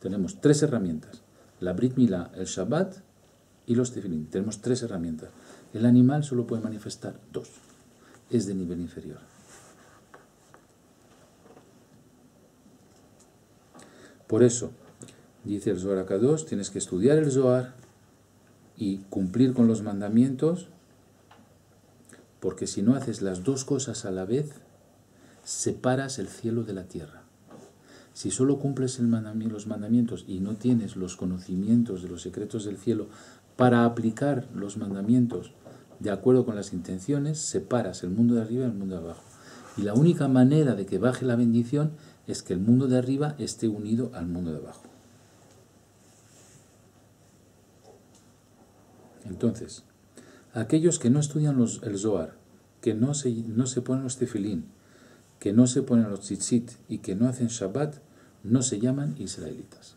Tenemos tres herramientas, la Brit Milá, el Shabbat y los tefilín. Tenemos tres herramientas. El animal solo puede manifestar dos, es de nivel inferior. Por eso, dice el Zohar a Kadosh, tienes que estudiar el Zohar y cumplir con los mandamientos. Porque si no haces las dos cosas a la vez, separas el cielo de la tierra. Si solo cumples el mandamiento, los mandamientos y no tienes los conocimientos de los secretos del cielo para aplicar los mandamientos de acuerdo con las intenciones, separas el mundo de arriba y el mundo de abajo. Y la única manera de que baje la bendición es que el mundo de arriba esté unido al mundo de abajo. Entonces, aquellos que no estudian los, el Zohar, que no se, no se ponen los tefilín, que no se ponen los tzitzit y que no hacen Shabbat, no se llaman israelitas.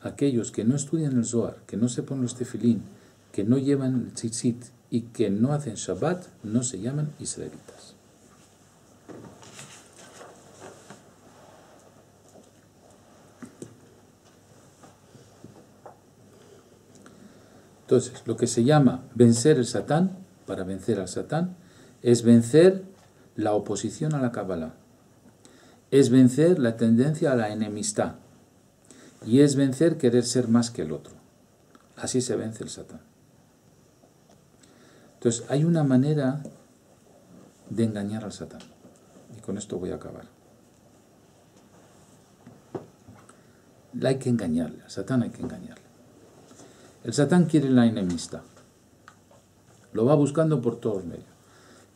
Aquellos que no estudian el Zohar, que no se ponen los tefilín, que no llevan el tzitzit y que no hacen Shabbat, no se llaman israelitas. Entonces, lo que se llama vencer el Satán, para vencer al Satán, es vencer la oposición a la Kabbalah, es vencer la tendencia a la enemistad y es vencer querer ser más que el otro. Así se vence el Satán. Entonces, hay una manera de engañar al Satán. Y con esto voy a acabar. Hay que engañarle, al Satán hay que engañarle. El Satán quiere la enemistad. Lo va buscando por todos medios.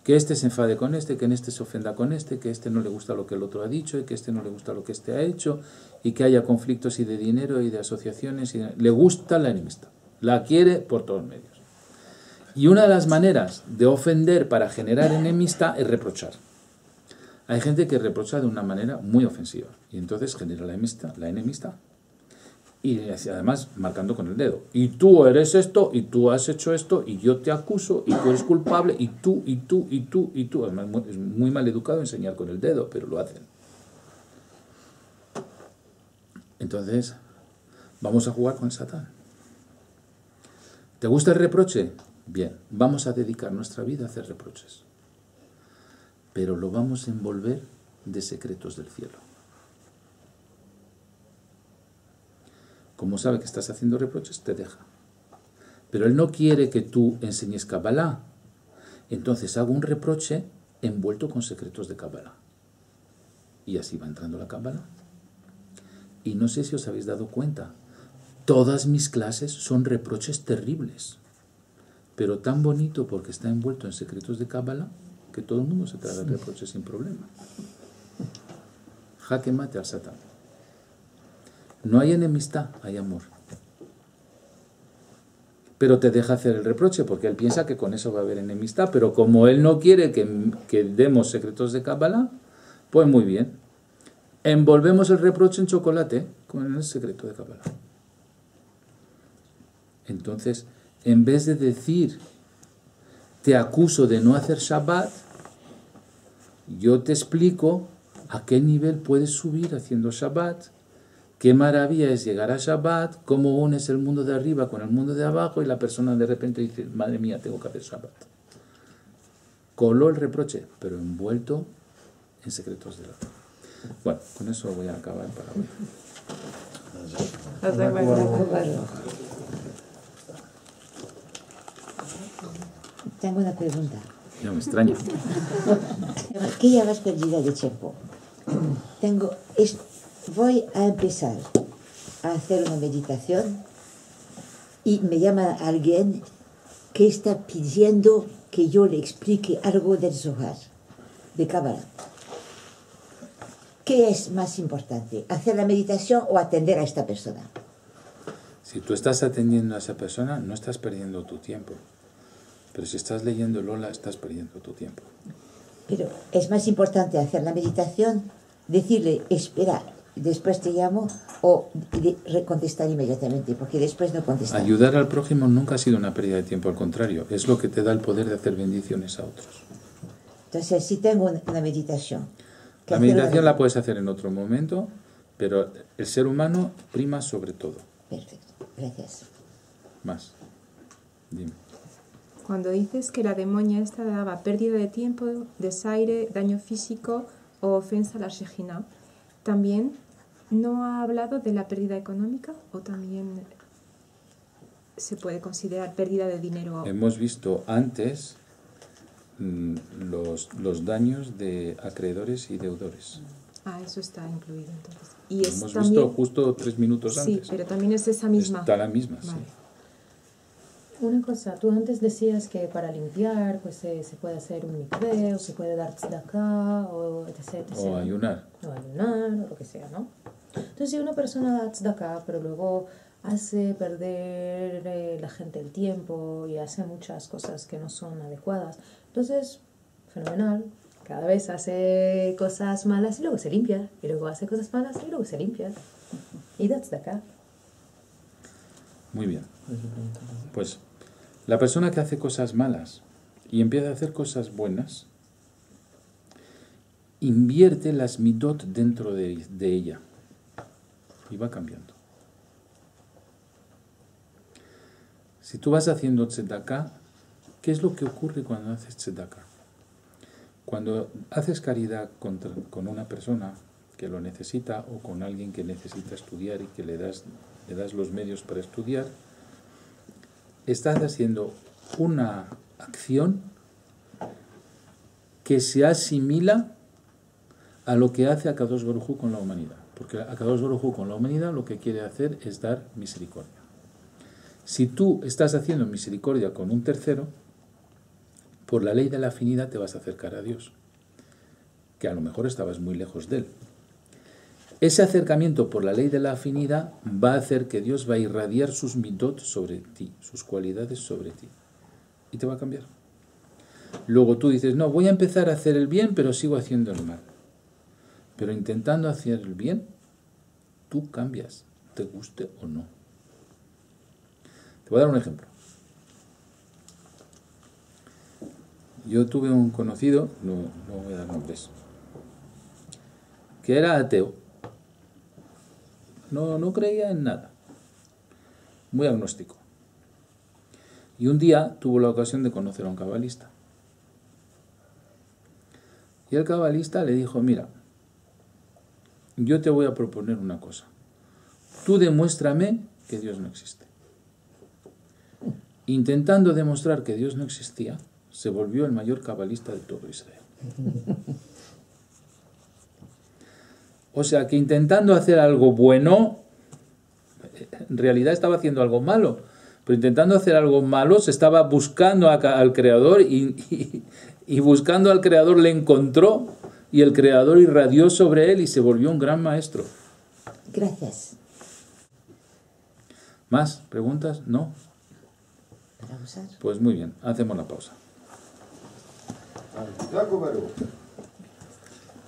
Que este se enfade con este, que en este se ofenda con este, que este no le gusta lo que el otro ha dicho, y que este no le gusta lo que este ha hecho, y que haya conflictos y de dinero y de asociaciones. Y de... Le gusta la enemistad. La quiere por todos medios. Y una de las maneras de ofender para generar enemistad es reprochar. Hay gente que reprocha de una manera muy ofensiva. Y entonces genera la enemistad. La enemistad. y además marcando con el dedo. Y tú eres esto, y tú has hecho esto, y yo te acuso, y tú eres culpable, y tú, y tú, y tú, y tú. Además es muy mal educado enseñar con el dedo, pero lo hacen. Entonces, vamos a jugar con Satán. ¿Te gusta el reproche? Bien, vamos a dedicar nuestra vida a hacer reproches. Pero lo vamos a envolver de secretos del cielo. Como sabe que estás haciendo reproches, te deja. Pero él no quiere que tú enseñes Kabbalah. Entonces hago un reproche envuelto con secretos de Kabbalah. Y así va entrando la Kabbalah. Y no sé si os habéis dado cuenta, todas mis clases son reproches terribles. Pero tan bonito porque está envuelto en secretos de Kabbalah que todo el mundo se traga el reproche sin problema. Jaque mate al Satán. No hay enemistad, hay amor. Pero te deja hacer el reproche porque él piensa que con eso va a haber enemistad. Pero como él no quiere que, que demos secretos de Kabbalah, pues muy bien. Envolvemos el reproche en chocolate con el secreto de Kabbalah. Entonces, en vez de decir, te acuso de no hacer Shabbat, yo te explico a qué nivel puedes subir haciendo Shabbat. Qué maravilla es llegar a Shabbat, cómo unes el mundo de arriba con el mundo de abajo y la persona de repente dice, madre mía, tengo que hacer Shabbat. Coló el reproche, pero envuelto en secretos de la Torah. Bueno, con eso voy a acabar para hoy. Tengo una pregunta. No me extraña. ¿Qué llevas perdida de tiempo? Tengo... esto. Voy a empezar a hacer una meditación y me llama alguien que está pidiendo que yo le explique algo del Zohar, de Kabbalah. ¿Qué es más importante, hacer la meditación o atender a esta persona? Si tú estás atendiendo a esa persona, no estás perdiendo tu tiempo. Pero si estás leyendo Lola, estás perdiendo tu tiempo. Pero es más importante hacer la meditación, decirle, espera, después te llamo, o contestar inmediatamente, porque después no contestar. Ayudar al prójimo nunca ha sido una pérdida de tiempo, al contrario, es lo que te da el poder de hacer bendiciones a otros. Entonces, sí tengo una meditación. La meditación la puedes hacer en otro momento, pero el ser humano prima sobre todo. Perfecto, gracias. Más. Dime. Cuando dices que la demonia esta daba pérdida de tiempo, desaire, daño físico o ofensa a la Shejiná, ¿también no ha hablado de la pérdida económica o también se puede considerar pérdida de dinero? Hemos visto antes mmm, los, los daños de acreedores y deudores. Ah, eso está incluido entonces. Y es hemos también, visto justo tres minutos antes. Sí, pero también es esa misma. Está la misma, vale. Sí. Una cosa, tú antes decías que para limpiar pues eh, se puede hacer un mikveh, o se puede dar tzedakah, o etcétera, etcétera. O ayunar. O ayunar, o lo que sea, ¿no? Entonces, si una persona da tzedakah, pero luego hace perder eh, la gente el tiempo y hace muchas cosas que no son adecuadas, entonces, fenomenal, cada vez hace cosas malas y luego se limpia, y luego hace cosas malas y luego se limpia. Y da tzedakah. Muy bien. Pues, la persona que hace cosas malas y empieza a hacer cosas buenas, invierte las midot dentro de, de ella y va cambiando. Si tú vas haciendo tzedakah, ¿qué es lo que ocurre cuando haces tzedakah? Cuando haces caridad contra, con una persona que lo necesita o con alguien que necesita estudiar y que le das, le das los medios para estudiar, estás haciendo una acción que se asimila a lo que hace Kadosh Baruj Hu con la humanidad. Porque Kadosh Baruj Hu con la humanidad lo que quiere hacer es dar misericordia. Si tú estás haciendo misericordia con un tercero, por la ley de la afinidad te vas a acercar a Dios, que a lo mejor estabas muy lejos de él. Ese acercamiento por la ley de la afinidad va a hacer que Dios va a irradiar sus midot sobre ti, sus cualidades sobre ti, y te va a cambiar. Luego tú dices, no, voy a empezar a hacer el bien, pero sigo haciendo el mal. Pero intentando hacer el bien, tú cambias, te guste o no. Te voy a dar un ejemplo. Yo tuve un conocido, no, no voy a dar nombres, que era ateo. No, no creía en nada. Muy agnóstico. Y un día tuvo la ocasión de conocer a un cabalista. Y el cabalista le dijo, mira, yo te voy a proponer una cosa. Tú demuéstrame que Dios no existe. Intentando demostrar que Dios no existía, se volvió el mayor cabalista de todo Israel. O sea que intentando hacer algo bueno, en realidad estaba haciendo algo malo, pero intentando hacer algo malo se estaba buscando a, al Creador y, y, y buscando al Creador le encontró y el Creador irradió sobre él y se volvió un gran maestro. Gracias. ¿Más preguntas? ¿No? Pues muy bien, hacemos la pausa.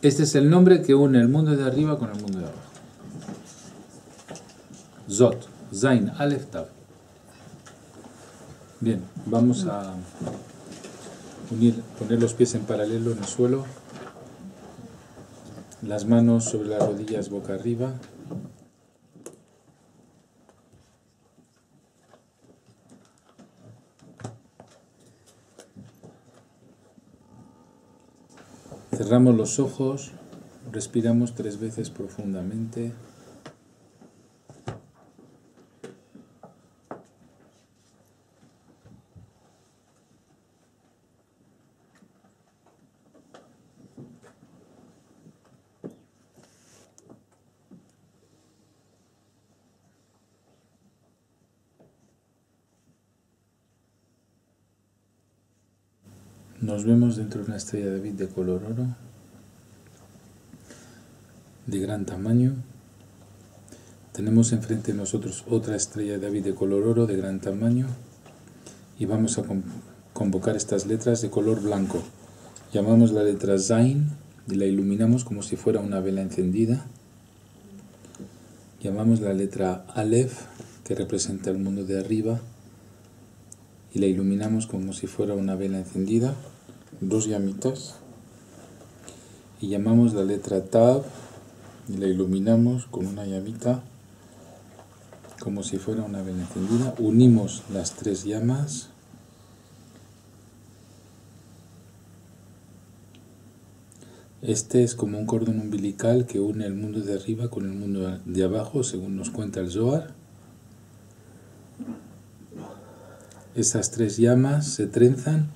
Este es el nombre que une el mundo de arriba con el mundo de abajo. Zot, Zain, Alef, Tav. Bien, vamos a unir, poner los pies en paralelo en el suelo, las manos sobre las rodillas boca arriba. Cerramos los ojos, respiramos tres veces profundamente. Nos vemos dentro de una estrella de David de color oro, de gran tamaño. Tenemos enfrente de nosotros otra estrella de David de color oro, de gran tamaño. Y vamos a convocar estas letras de color blanco. Llamamos la letra Zain y la iluminamos como si fuera una vela encendida. Llamamos la letra Aleph, que representa el mundo de arriba, y la iluminamos como si fuera una vela encendida. Dos llamitas. Y llamamos la letra Tav y la iluminamos con una llamita como si fuera una vela encendida. Unimos las tres llamas . Este es como un cordón umbilical que une el mundo de arriba con el mundo de abajo, según nos cuenta el Zohar. Esas tres llamas se trenzan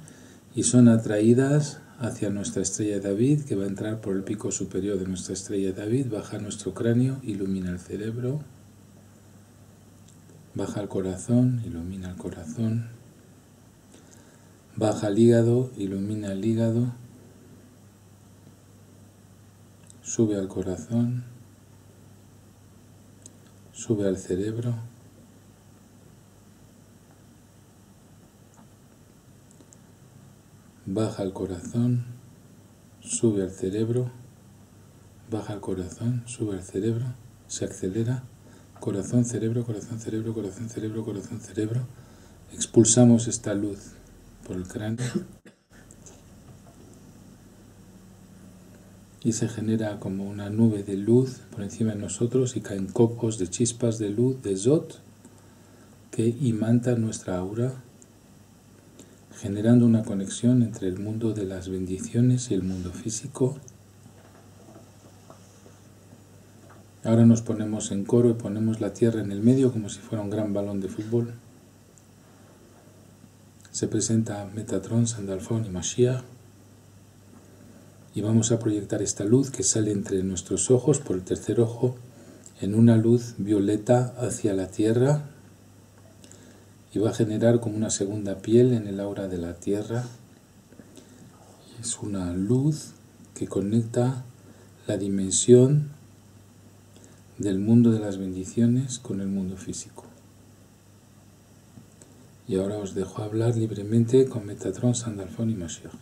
y son atraídas hacia nuestra estrella de David, que va a entrar por el pico superior de nuestra estrella de David, baja nuestro cráneo, ilumina el cerebro, baja el corazón, ilumina el corazón, baja el hígado, ilumina el hígado, sube al corazón, sube al cerebro, baja al corazón, sube al cerebro, baja al corazón, sube al cerebro, se acelera, corazón, cerebro, corazón, cerebro, corazón, cerebro, corazón, cerebro. Expulsamos esta luz por el cráneo y se genera como una nube de luz por encima de nosotros y caen copos de chispas de luz de Zot que imanta nuestra aura, generando una conexión entre el mundo de las bendiciones y el mundo físico. Ahora nos ponemos en coro y ponemos la tierra en el medio como si fuera un gran balón de fútbol. Se presenta Metatrón, Sandalfón y Mashíaj. Y vamos a proyectar esta luz que sale entre nuestros ojos por el tercer ojo en una luz violeta hacia la tierra. Y va a generar como una segunda piel en el aura de la tierra. Es una luz que conecta la dimensión del mundo de las bendiciones con el mundo físico. Y ahora os dejo hablar libremente con Metatrón, Sandalfón y Mashíaj.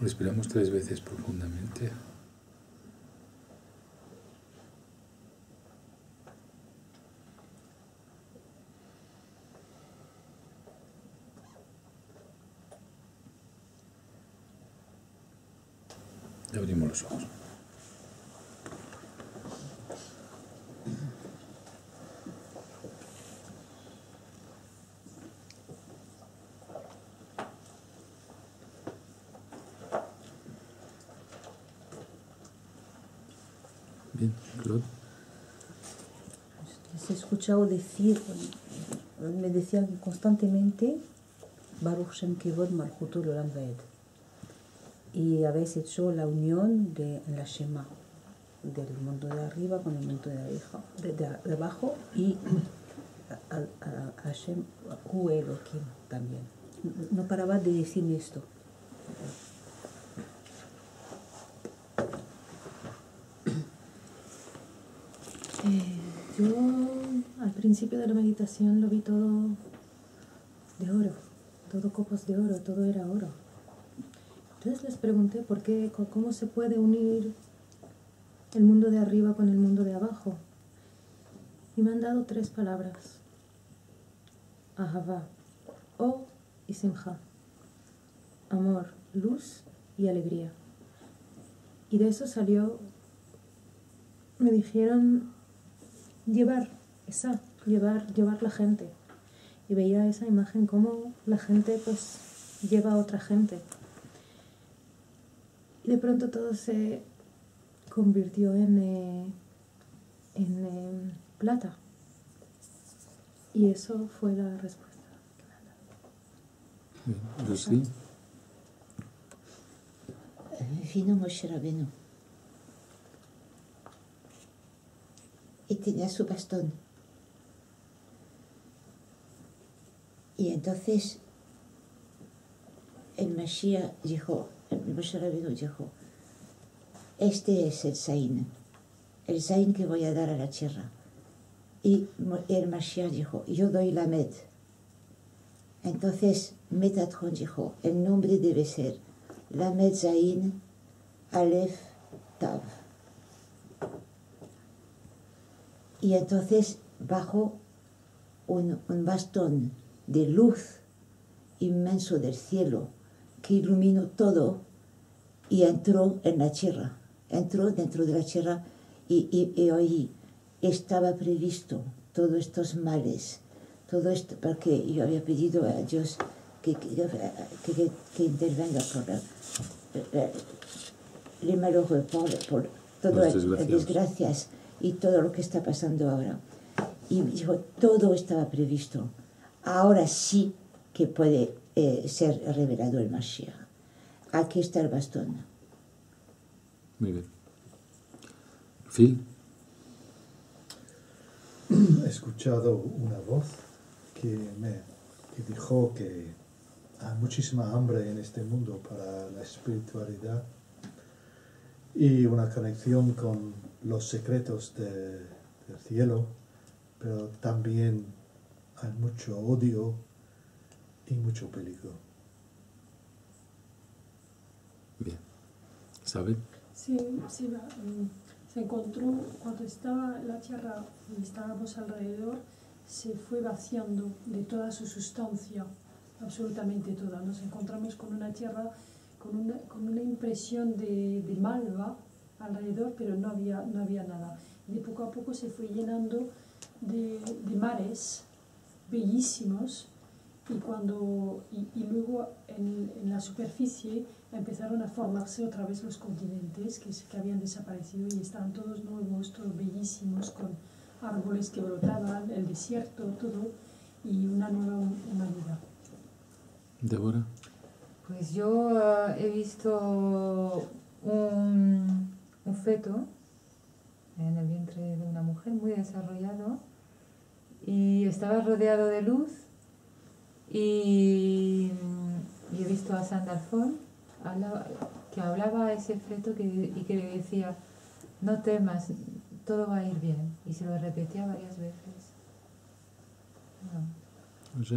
Respiramos tres veces profundamente. Y abrimos los ojos. Les he escuchado decir, me decían constantemente Baruch Shem Kevod Malchuto Lolam Vaed, y habéis hecho la unión de la Shema del mundo de arriba con el mundo de, arriba, de, de, de abajo, y Hashem Hu Elokim también. No paraba de decirme esto. Yo al principio de la meditación lo vi todo de oro, todo copos de oro, todo era oro. Entonces les pregunté por qué, cómo se puede unir el mundo de arriba con el mundo de abajo. Y me han dado tres palabras: Ahavá, O y Simha. Amor, luz y alegría. Y de eso salió, me dijeron, llevar, esa, llevar, llevar la gente. Y veía esa imagen como la gente pues lleva a otra gente. Y de pronto todo se convirtió en, eh, en eh, plata. Y eso fue la respuesta que me han dado. Yo sí. Vino Moshe Rabenu y tenía su bastón, y entonces el Mashíaj dijo, el Moshe Rabenu dijo: este es el Zain, el Zain que voy a dar a la tierra. Y el Mashíaj dijo: yo doy la Met. Entonces Metatrón dijo: el nombre debe ser la Met Zain Aleph Tav. Y entonces bajó un, un bastón de luz inmenso del cielo que iluminó todo, y entró en la tierra, entró dentro de la tierra, y, y, y ahí estaba previsto todos estos males, todo esto, porque yo había pedido a Dios que, que, que, que intervenga por los malheureuse, por, por todas las desgracias y todo lo que está pasando ahora. Y dijo, todo estaba previsto. Ahora sí que puede eh, ser revelado el Mashiach. Aquí está el bastón. Muy bien. Phil. He escuchado una voz que me que dijo que hay muchísima hambre en este mundo para la espiritualidad y una conexión con los secretos de, del cielo, pero también hay mucho odio y mucho peligro. Bien. ¿Sabe? Sí, sí. Se encontró, cuando estaba la tierra y estábamos alrededor, se fue vaciando de toda su sustancia, absolutamente toda. Nos encontramos con una tierra, con una, con una impresión de, de malva alrededor, pero no había, no había nada. De poco a poco se fue llenando de, de mares bellísimos, y, cuando, y, y luego en, en la superficie empezaron a formarse otra vez los continentes que, que habían desaparecido, y estaban todos nuevos, todos bellísimos, con árboles que brotaban, el desierto, todo, y una nueva humanidad. Débora. Pues yo uh, he visto un... un feto en el vientre de una mujer muy desarrollado, y estaba rodeado de luz, y, y he visto a Sandalfón que hablaba a ese feto que, y que le decía: no temas, todo va a ir bien, y se lo repetía varias veces. No.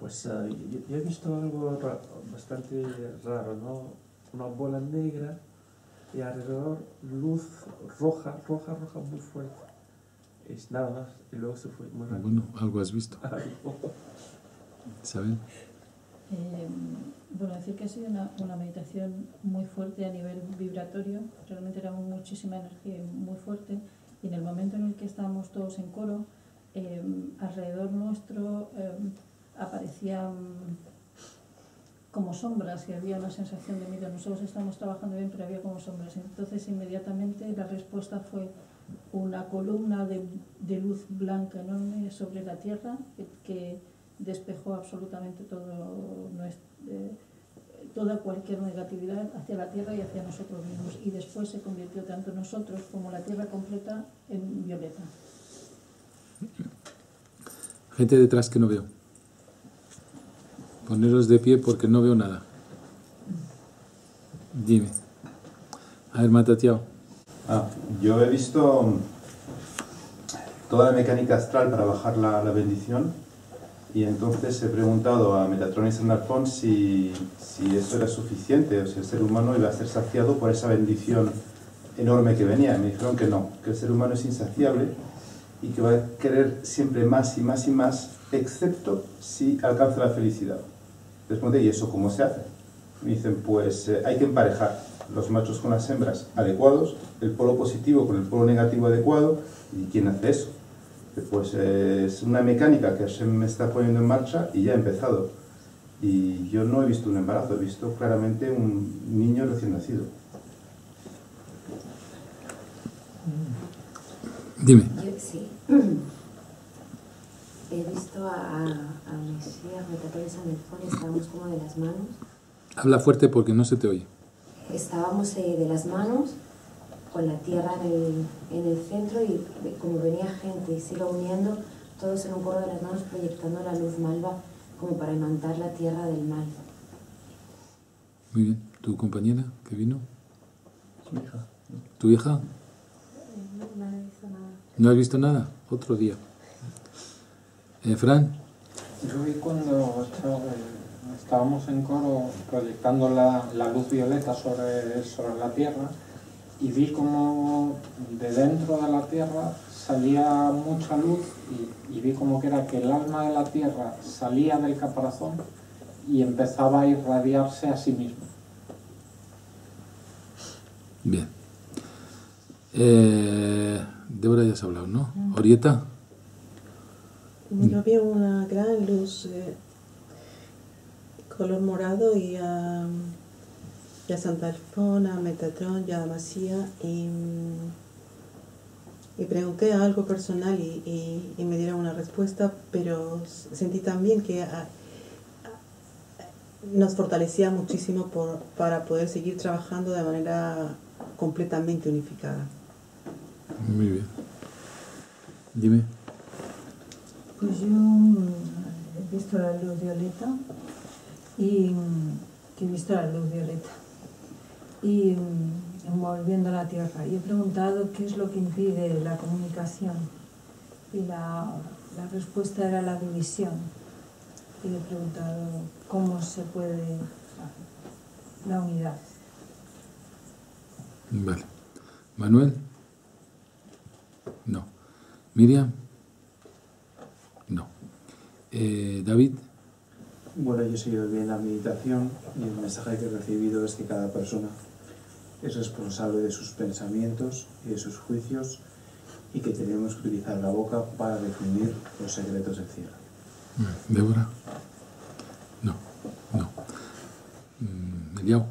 Pues uh, yo, yo he visto algo ra bastante raro, ¿no? Una bola negra y alrededor luz roja, roja, roja muy fuerte. Es nada más, y luego se fue muy rápido. Bueno, algo has visto. ¿Saben? Eh, bueno, decir que ha sido una, una meditación muy fuerte a nivel vibratorio. Realmente era muchísima energía y muy fuerte. Y en el momento en el que estábamos todos en coro, eh, alrededor nuestro eh, aparecían como sombras y había una sensación de miedo. Nosotros estábamos trabajando bien, pero había como sombras. Entonces, inmediatamente la respuesta fue una columna de, de luz blanca enorme sobre la tierra que, que despejó absolutamente todo nuestro, eh, toda cualquier negatividad hacia la tierra y hacia nosotros mismos. Y después se convirtió tanto nosotros como la tierra completa en violeta. Gente detrás que no veo. Poneros de pie porque no veo nada. Dime. A ver, Matatiao. Ah, yo he visto toda la mecánica astral para bajar la, la bendición. Y entonces he preguntado a Metatrón y Sandalfón si, si eso era suficiente, o si el ser humano iba a ser saciado por esa bendición enorme que venía. Me dijeron que no, que el ser humano es insaciable y que va a querer siempre más y más y más, excepto si alcanza la felicidad. Les pregunté, ¿y eso cómo se hace? Me dicen, pues eh, hay que emparejar los machos con las hembras adecuados, el polo positivo con el polo negativo adecuado. ¿Y quién hace eso? Pues eh, es una mecánica que Hashem me está poniendo en marcha y ya ha empezado. Y yo no he visto un embarazo, he visto claramente un niño recién nacido. Dime. Yo sí. He visto a, a Mashíaj, Metatrón y Sandalfón, estábamos como de las manos. Habla fuerte porque no se te oye. Estábamos eh, de las manos, con la tierra en el, en el centro, y como venía gente y se iba uniendo, todos en un coro de las manos proyectando la luz malva como para imantar la tierra del mal. Muy bien. ¿Tu compañera que vino? Tu hija. ¿Tu hija? No, no he visto nada. ¿No has visto nada? Otro día. ¿Eh, Fran? Yo vi cuando estábamos en coro proyectando la, la luz violeta sobre, sobre la tierra, y vi como de dentro de la tierra salía mucha luz y, y vi como que era que el alma de la tierra salía del caparazón y empezaba a irradiarse a sí mismo. Bien. Eh, Débora ya has hablado, ¿no? ¿Orieta? Yo vi una gran luz eh, color morado y a... Uh... ya Sandalfón, a Metatrón, ya Mashíaj, y, y pregunté algo personal y, y, y me dieron una respuesta, pero sentí también que a, a, nos fortalecía muchísimo por, para poder seguir trabajando de manera completamente unificada. Muy bien. Dime. Pues yo he visto la luz violeta y que he visto la luz violeta. Y envolviendo la tierra. Y he preguntado qué es lo que impide la comunicación. Y la, la respuesta era la división. Y he preguntado cómo se puede la unidad. Vale. ¿Manuel? No. ¿Miriam? No. Eh, ¿David? Bueno, yo he seguido bien la meditación y el mensaje que he recibido es que cada persona es responsable de sus pensamientos y de sus juicios y que tenemos que utilizar la boca para definir los secretos del cielo. ¿Débora? No, no. ¿Eliau?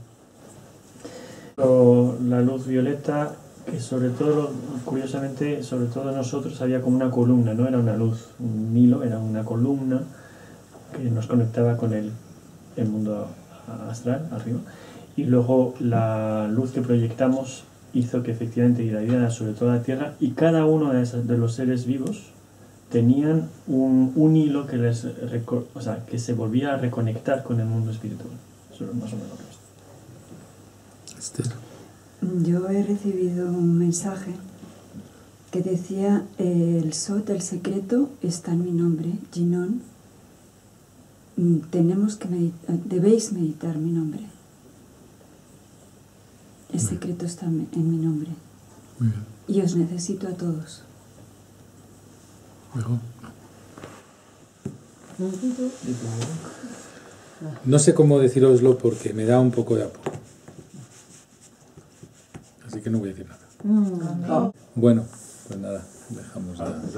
La luz violeta, que sobre todo, curiosamente, sobre todo nosotros había como una columna, no era una luz, un hilo, era una columna que nos conectaba con el, el mundo astral, arriba. Y luego la luz que proyectamos hizo que efectivamente irradiara sobre toda la Tierra, y cada uno de, esos, de los seres vivos tenían un, un hilo que, les reco o sea, que se volvía a reconectar con el mundo espiritual. Eso es más o menos lo que es. Estela. Yo he recibido un mensaje que decía, el Sot, el secreto, está en mi nombre, Ginón. tenemos que meditar, debéis meditar mi nombre. El secreto está en mi nombre. Muy bien. Y os necesito a todos. No sé cómo deciroslo porque me da un poco de apuro. Así que no voy a decir nada. Mm, no. Bueno, pues nada, dejamos la...